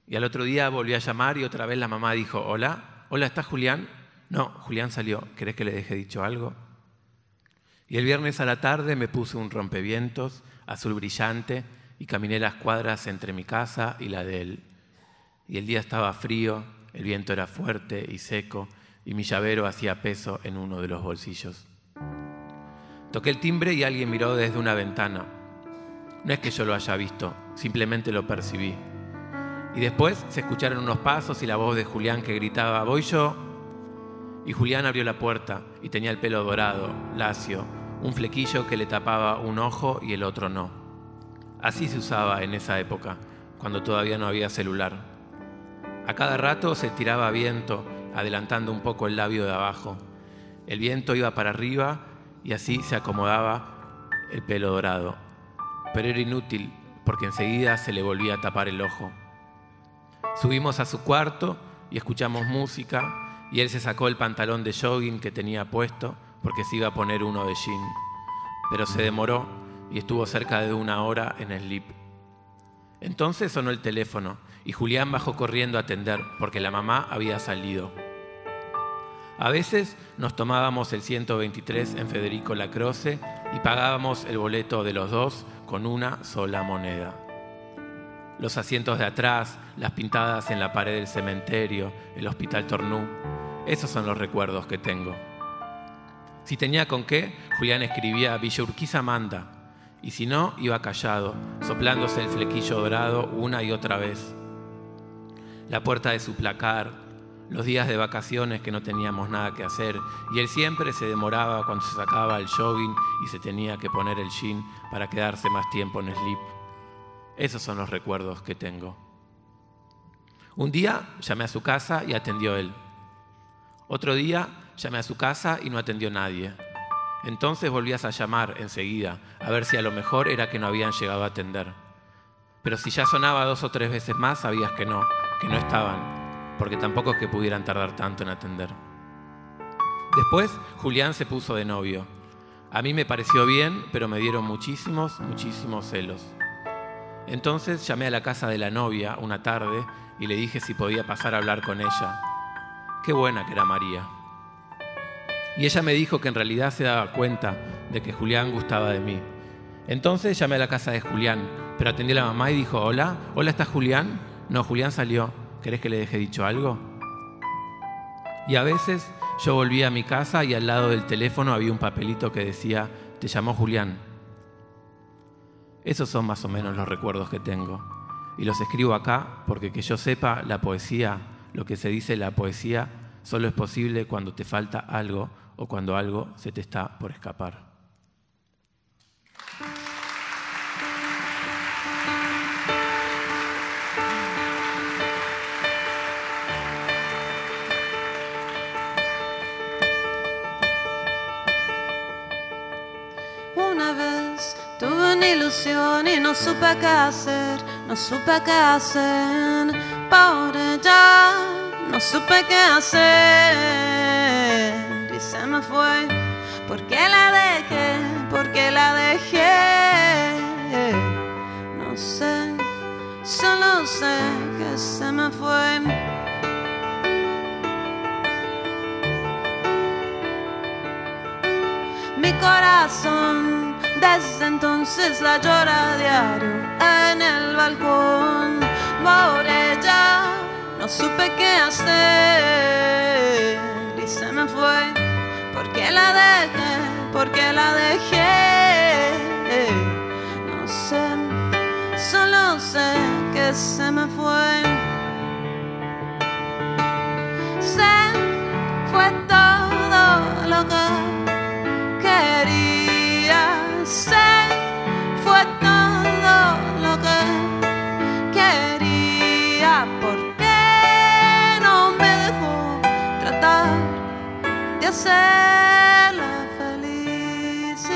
Y al otro día volví a llamar y otra vez la mamá dijo hola. Hola, ¿estás Julián? No, Julián salió. ¿Querés que le deje dicho algo? Y el viernes a la tarde me puse un rompevientos azul brillante y caminé las cuadras entre mi casa y la de él. Y el día estaba frío, el viento era fuerte y seco y mi llavero hacía peso en uno de los bolsillos. Toqué el timbre y alguien miró desde una ventana. No es que yo lo haya visto, simplemente lo percibí. Y después se escucharon unos pasos y la voz de Julián que gritaba, «¿Voy yo?». Y Julián abrió la puerta y tenía el pelo dorado, lacio, un flequillo que le tapaba un ojo y el otro no. Así se usaba en esa época, cuando todavía no había celular. A cada rato se tiraba viento, adelantando un poco el labio de abajo. El viento iba para arriba y así se acomodaba el pelo dorado. Pero era inútil, porque enseguida se le volvía a tapar el ojo. Subimos a su cuarto y escuchamos música, y él se sacó el pantalón de jogging que tenía puesto, porque se iba a poner uno de jean. Pero se demoró y estuvo cerca de una hora en slip. Entonces sonó el teléfono, y Julián bajó corriendo a atender, porque la mamá había salido. A veces nos tomábamos el ciento veintitrés en Federico Lacroze y pagábamos el boleto de los dos con una sola moneda. Los asientos de atrás, las pintadas en la pared del cementerio, el Hospital Tornú, esos son los recuerdos que tengo. Si tenía con qué, Julián escribía Villa Urquiza manda, y si no, iba callado, soplándose el flequillo dorado una y otra vez. La puerta de su placar, los días de vacaciones que no teníamos nada que hacer, y él siempre se demoraba cuando se sacaba el jogging y se tenía que poner el jean para quedarse más tiempo en slip. Esos son los recuerdos que tengo. Un día llamé a su casa y atendió él. Otro día llamé a su casa y no atendió nadie. Entonces volvías a llamar enseguida, a ver si a lo mejor era que no habían llegado a atender. Pero si ya sonaba dos o tres veces más, sabías que no, que no estaban, porque tampoco es que pudieran tardar tanto en atender. Después, Julián se puso de novio. A mí me pareció bien, pero me dieron muchísimos, muchísimos celos. Entonces llamé a la casa de la novia una tarde y le dije si podía pasar a hablar con ella. Qué buena que era María. Y ella me dijo que en realidad se daba cuenta de que Julián gustaba de mí. Entonces llamé a la casa de Julián, pero atendió la mamá y dijo, hola, hola, ¿está Julián? No, Julián salió. ¿Querés que le deje dicho algo? Y a veces yo volvía a mi casa y al lado del teléfono había un papelito que decía, te llamó Julián. Esos son más o menos los recuerdos que tengo. Y los escribo acá porque que yo sepa, la poesía, lo que se dice la poesía, solo es posible cuando te falta algo o cuando algo se te está por escapar. Y no supe qué hacer, no supe qué hacer, pobre ya, no supe qué hacer. Y se me fue, porque la dejé, porque la dejé. No sé, solo sé que se me fue. Mi corazón. Desde entonces la llora diario en el balcón. Pobre ya, no supe qué hacer. Y se me fue, porque la dejé, porque la dejé. No sé, solo sé que se me fue. Se fue todo lo que quería. Se fue todo lo que quería. ¿Por qué no me dejó tratar de hacerla feliz?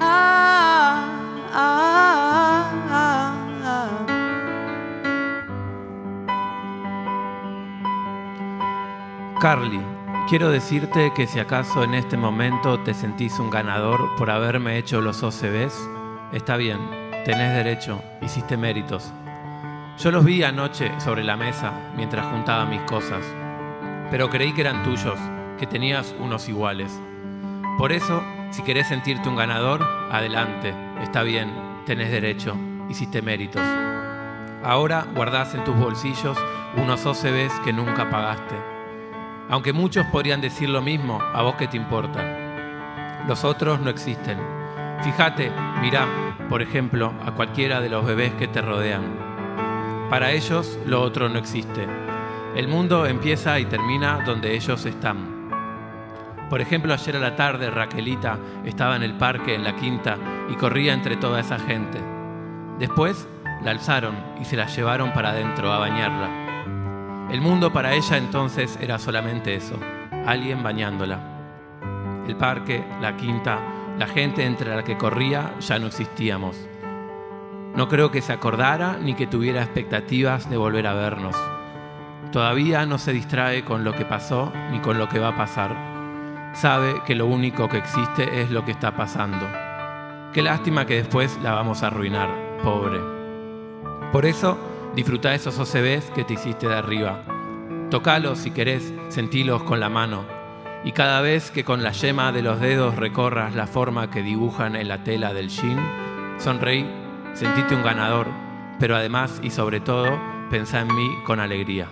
Ah, ah, ah, ah, ah. Carly, quiero decirte que si acaso en este momento te sentís un ganador por haberme hecho los O C Bs, está bien, tenés derecho, hiciste méritos. Yo los vi anoche sobre la mesa mientras juntaba mis cosas, pero creí que eran tuyos, que tenías unos iguales. Por eso, si querés sentirte un ganador, adelante, está bien, tenés derecho, hiciste méritos. Ahora guardás en tus bolsillos unos O C Bs que nunca pagaste. Aunque muchos podrían decir lo mismo, ¿a vos qué te importa? Los otros no existen. Fíjate, mirá, por ejemplo, a cualquiera de los bebés que te rodean. Para ellos, lo otro no existe. El mundo empieza y termina donde ellos están. Por ejemplo, ayer a la tarde, Raquelita estaba en el parque, en la quinta, y corría entre toda esa gente. Después, la alzaron y se la llevaron para adentro a bañarla. El mundo para ella entonces era solamente eso, alguien bañándola. El parque, la quinta, la gente entre la que corría, ya no existíamos. No creo que se acordara ni que tuviera expectativas de volver a vernos. Todavía no se distrae con lo que pasó ni con lo que va a pasar. Sabe que lo único que existe es lo que está pasando. Qué lástima que después la vamos a arruinar, pobre. Por eso, disfruta esos O C Bs que te hiciste de arriba. Tocalos si querés, sentilos con la mano. Y cada vez que con la yema de los dedos recorras la forma que dibujan en la tela del jean, sonreí, sentite un ganador, pero además y sobre todo, pensá en mí con alegría.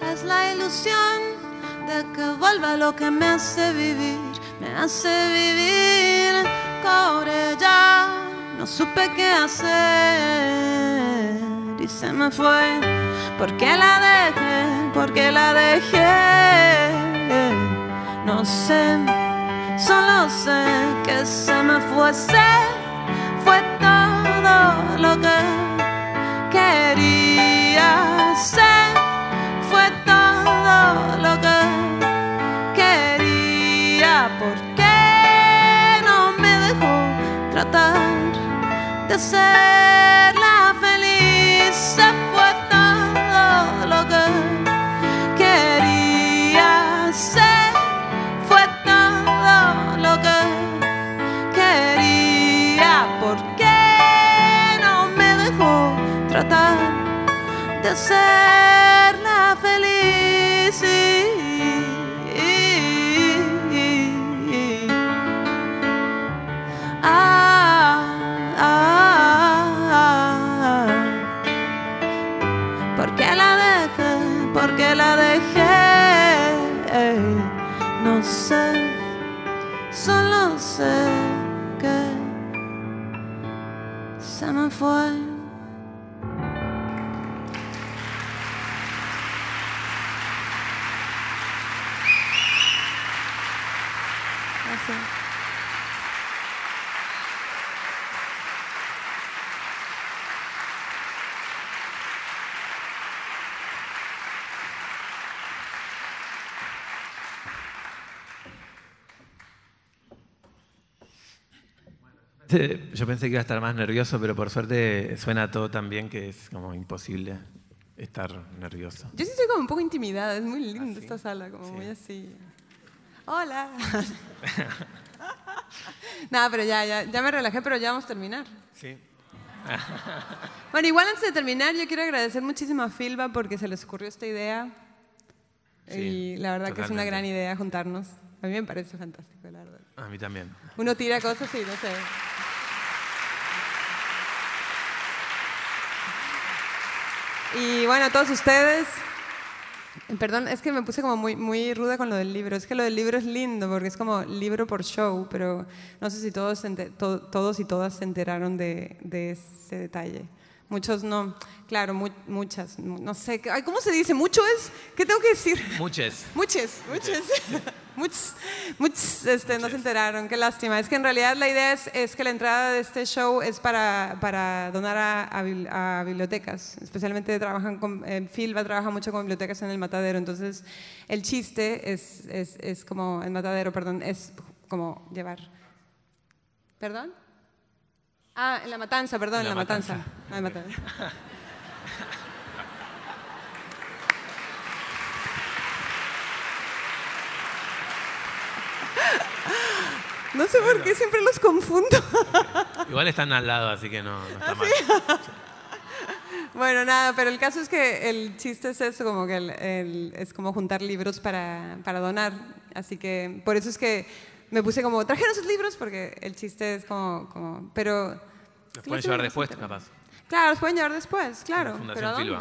Es la ilusión de que vuelva lo que me hace vivir, me hace vivir. Pobre, ya no supe qué hacer y se me fue. ¿Por qué la dejé? ¿Por qué la dejé? No sé, solo sé que se me fue. Se fue todo lo que quería ser. Fue todo lo que quería. ¿Por qué no me dejó tratar de hacerla feliz? Se fue todo lo que quería ser. Fue todo lo que quería. ¿Por qué no me dejó tratar de hacerla feliz? Ah, ah, ah, ah. ¿Por qué la dejé? ¿Por qué la dejé? No sé, solo sé que se me fue. Yo pensé que iba a estar más nervioso, pero por suerte suena todo tan bien que es como imposible estar nervioso. Yo sí estoy como un poco intimidada, es muy linda. ¿Ah, sí? Esta sala, como sí. Muy así. ¡Hola! Nada, pero ya, ya, ya me relajé, pero ya vamos a terminar. Sí. Bueno, igual antes de terminar, yo quiero agradecer muchísimo a Filba porque se les ocurrió esta idea. Sí, y la verdad totalmente. Que es una gran idea juntarnos. A mí me parece fantástico, la verdad. A mí también. Uno tira cosas y no sé. Y bueno, a todos ustedes, perdón, es que me puse como muy, muy ruda con lo del libro. Es que lo del libro es lindo porque es como libro por show, pero no sé si todos, to, todos y todas se enteraron de, de ese detalle. Muchos no, claro, mu muchas, no sé, ay, ¿cómo se dice? ¿Mucho es? ¿Qué tengo que decir? Muchas. Muchas, muchas. Muchos, muchos este, no se enteraron, qué lástima. Es que en realidad la idea es, es que la entrada de este show es para, para donar a, a, a bibliotecas. Especialmente trabajan con, eh, Filba trabaja mucho con bibliotecas en El Matadero, entonces el chiste es, es, es como, El Matadero, perdón, es como llevar. ¿Perdón? Ah, en La Matanza, perdón, en La, la Matanza. Matanza. La Matanza. No sé por qué siempre los confundo. Igual están al lado, así que no, no está ¿Ah, mal. ¿Sí? Bueno, nada, pero el caso es que el chiste es eso, como que el, el, es como juntar libros para, para donar. Así que por eso es que me puse como, trajeron sus libros, porque el chiste es como, como pero... Los pueden llevar después, capaz. Claro, los pueden llevar después, claro. Fundación Filba.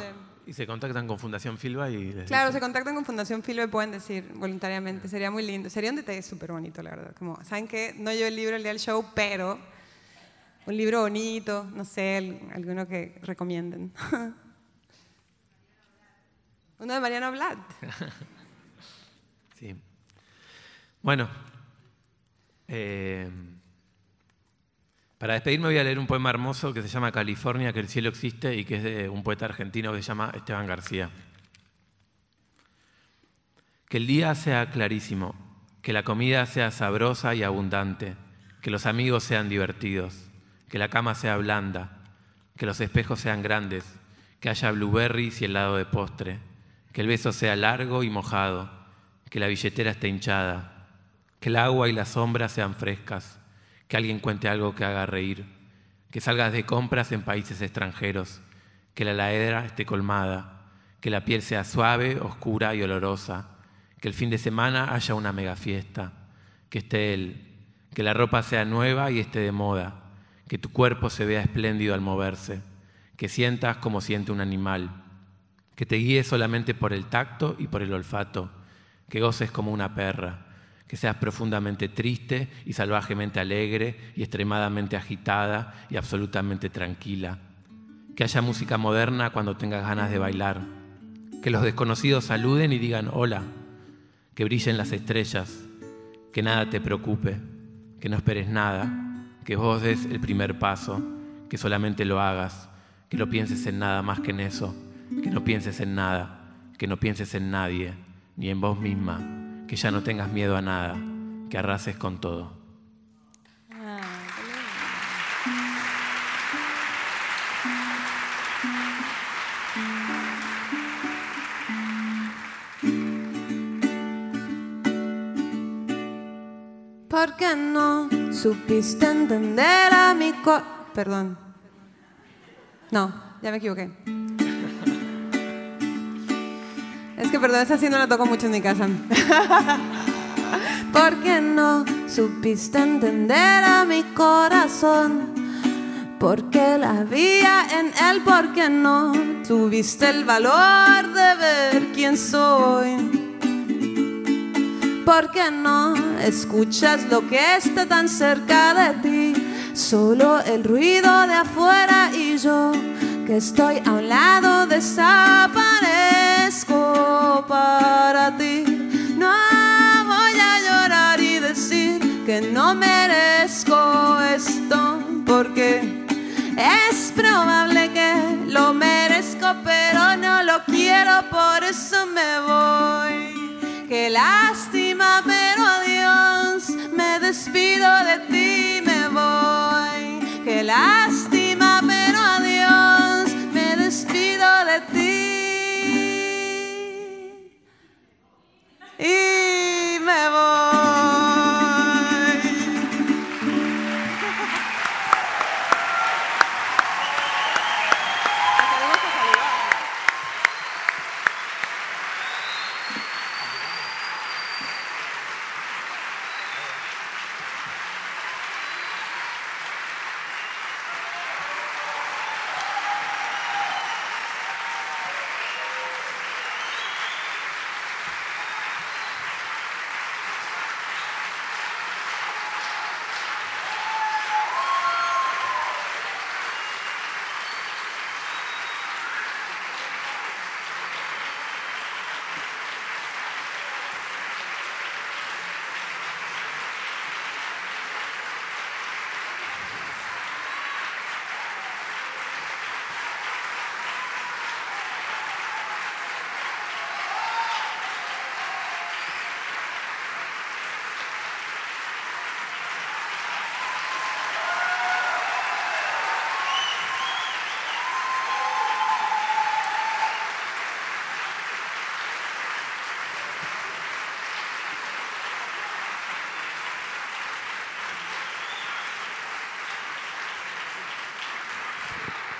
Y se contactan con Fundación Filba y... Les claro, dicen. Se contactan con Fundación Filba y pueden decir voluntariamente, sí. Sería muy lindo. Sería un detalle súper bonito, la verdad. Como, ¿saben qué? No yo el libro, el día del show, pero un libro bonito, no sé, alguno que recomienden. Uno de Mariano Blatt. Sí. Bueno. Eh, para despedirme voy a leer un poema hermoso que se llama California, que el cielo existe, y que es de un poeta argentino que se llama Esteban García. Que el día sea clarísimo, que la comida sea sabrosa y abundante, que los amigos sean divertidos, que la cama sea blanda, que los espejos sean grandes, que haya blueberries y helado de postre, que el beso sea largo y mojado, que la billetera esté hinchada, que el agua y la sombra sean frescas, que alguien cuente algo que haga reír, que salgas de compras en países extranjeros, que la heladera esté colmada, que la piel sea suave, oscura y olorosa, que el fin de semana haya una mega fiesta, que esté él, que la ropa sea nueva y esté de moda, que tu cuerpo se vea espléndido al moverse, que sientas como siente un animal, que te guíes solamente por el tacto y por el olfato, que goces como una perra, que seas profundamente triste y salvajemente alegre y extremadamente agitada y absolutamente tranquila, que haya música moderna cuando tengas ganas de bailar, que los desconocidos saluden y digan hola, que brillen las estrellas, que nada te preocupe, que no esperes nada, que vos des el primer paso, que solamente lo hagas, que no pienses en nada más que en eso, que no pienses en nada, que no pienses en nadie, ni en vos misma, que ya no tengas miedo a nada, que arrases con todo. Ah, ¿por qué no supiste entender a mi co... Perdón. No, ya me equivoqué. Es que, perdón, esa sí no la toco mucho en mi casa. ¿Por qué no supiste entender a mi corazón? ¿Por qué la vía en él? ¿Por qué no tuviste el valor de ver quién soy? ¿Por qué no escuchas lo que está tan cerca de ti? Solo el ruido de afuera y yo, que estoy a un lado, desaparezco para ti. No voy a llorar y decir que no merezco esto, porque es probable que lo merezco, pero no lo quiero, por eso me voy. Qué lástima, pero adiós, me despido de ti, me voy. Qué lástima, pero adiós, me despido de ti y me voy.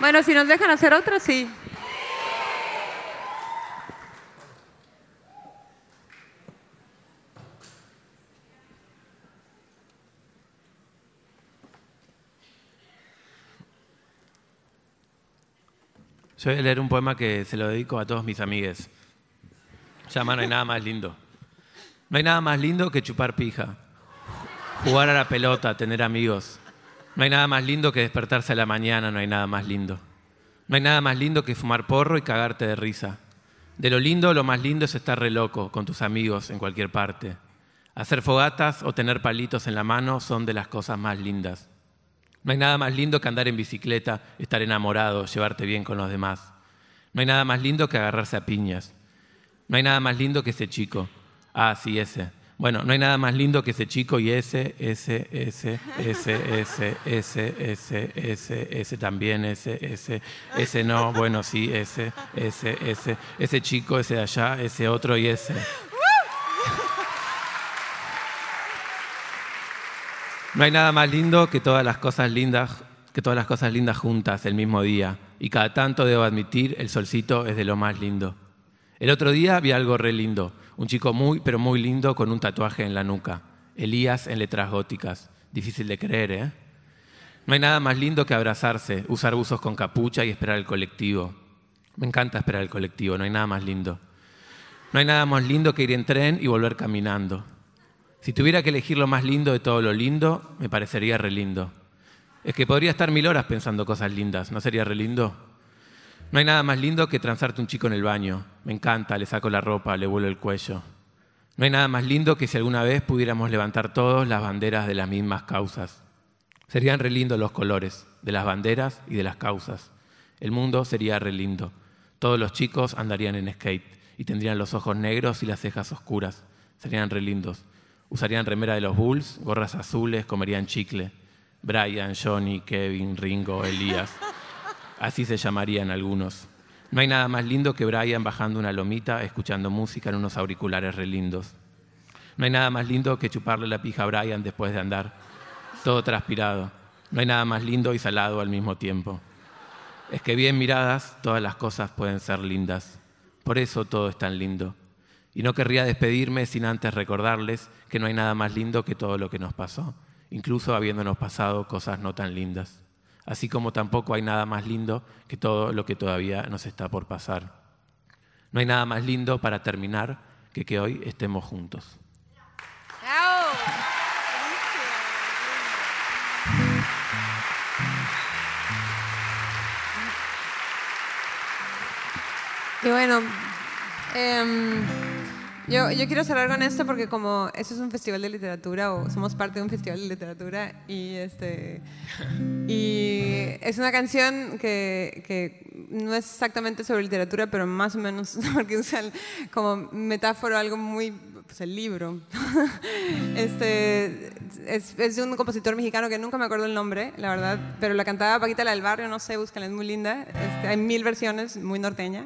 Bueno, si nos dejan hacer otra, sí. Yo voy a leer un poema que se lo dedico a todos mis amigues. Ya, no hay nada más lindo. No hay nada más lindo que chupar pija, jugar a la pelota, tener amigos. No hay nada más lindo que despertarse a la mañana, no hay nada más lindo. No hay nada más lindo que fumar porro y cagarte de risa. De lo lindo, lo más lindo es estar re loco con tus amigos en cualquier parte. Hacer fogatas o tener palitos en la mano son de las cosas más lindas. No hay nada más lindo que andar en bicicleta, estar enamorado, llevarte bien con los demás. No hay nada más lindo que agarrarse a piñas. No hay nada más lindo que ese chico. Ah, sí, ese. Bueno, no hay nada más lindo que ese chico y ese, ese, ese, ese, ese, ese, ese, ese, ese también, ese, ese, ese no, bueno, sí, ese, ese, ese, ese chico, ese de allá, ese otro y ese. No hay nada más lindo que todas las cosas lindas, que todas las cosas lindas juntas el mismo día. Y cada tanto debo admitir, el solcito es de lo más lindo. El otro día vi algo re lindo. Un chico muy, pero muy lindo con un tatuaje en la nuca. Elías en letras góticas. Difícil de creer, ¿eh? No hay nada más lindo que abrazarse, usar buzos con capucha y esperar el colectivo. Me encanta esperar el colectivo, no hay nada más lindo. No hay nada más lindo que ir en tren y volver caminando. Si tuviera que elegir lo más lindo de todo lo lindo, me parecería re lindo. Es que podría estar mil horas pensando cosas lindas, ¿no sería re lindo? No hay nada más lindo que transarte un chico en el baño. Me encanta, le saco la ropa, le vuelo el cuello. No hay nada más lindo que si alguna vez pudiéramos levantar todos las banderas de las mismas causas. Serían re lindos los colores de las banderas y de las causas. El mundo sería re lindo. Todos los chicos andarían en skate y tendrían los ojos negros y las cejas oscuras. Serían re lindos. Usarían remera de los Bulls, gorras azules, comerían chicle. Brian, Johnny, Kevin, Ringo, Elías... Así se llamarían algunos. No hay nada más lindo que Brian bajando una lomita, escuchando música en unos auriculares re lindos. No hay nada más lindo que chuparle la pija a Brian después de andar, todo transpirado. No hay nada más lindo y salado al mismo tiempo. Es que bien miradas, todas las cosas pueden ser lindas. Por eso todo es tan lindo. Y no querría despedirme sin antes recordarles que no hay nada más lindo que todo lo que nos pasó, incluso habiéndonos pasado cosas no tan lindas. Así como tampoco hay nada más lindo que todo lo que todavía nos está por pasar. No hay nada más lindo para terminar que que hoy estemos juntos. ¡Bravo! Y bueno, eh, yo, yo quiero cerrar con esto porque como esto es un festival de literatura o somos parte de un festival de literatura y este... Y es una canción que, que no es exactamente sobre literatura, pero más o menos, porque usa como metáfora algo muy, pues el libro. Este, es, es de un compositor mexicano que nunca me acuerdo el nombre, la verdad, pero la cantaba Paquita la del Barrio, no sé, búscala, es muy linda. Este, hay mil versiones, muy norteña.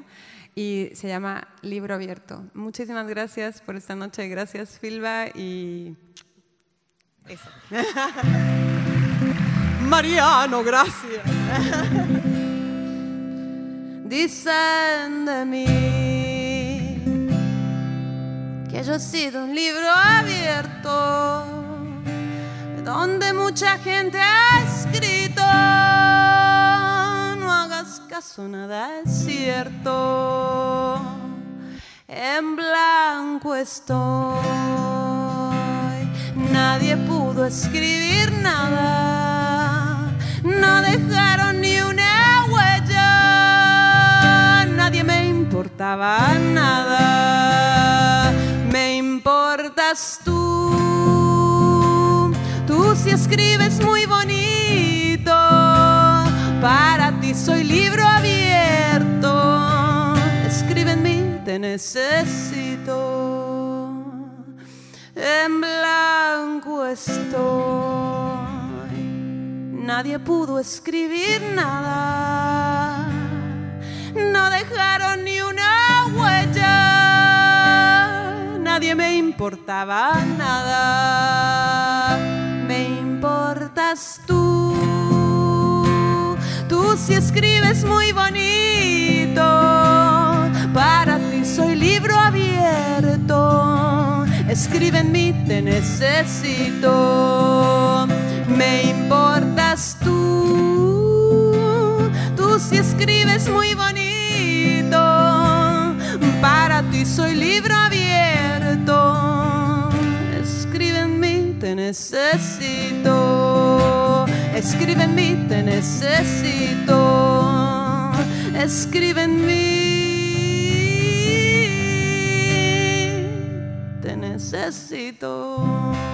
Y se llama Libro Abierto. Muchísimas gracias por esta noche, gracias Filba y eso. Mariano, gracias. Dicen de mí que yo he sido un libro abierto donde mucha gente ha escrito. No hagas caso, nada es cierto. En blanco estoy. Nadie pudo escribir nada. No dejaron ni una huella. Nadie me importaba nada. Me importas tú. Tú sí escribes muy bonito. Para ti soy libro abierto. Escribe en mí, te necesito. En blanco estoy. Nadie pudo escribir nada. No dejaron ni una huella. Nadie me importaba nada. Me importas tú. Tú sí escribes muy bonito. Para ti soy libro abierto. Escribe en mí, te necesito. Me importas tú. Tú si escribes muy bonito. Para ti soy libro abierto. Escribe en mí, te necesito. Escribe en mí, te necesito. Escribe en mí, te necesito.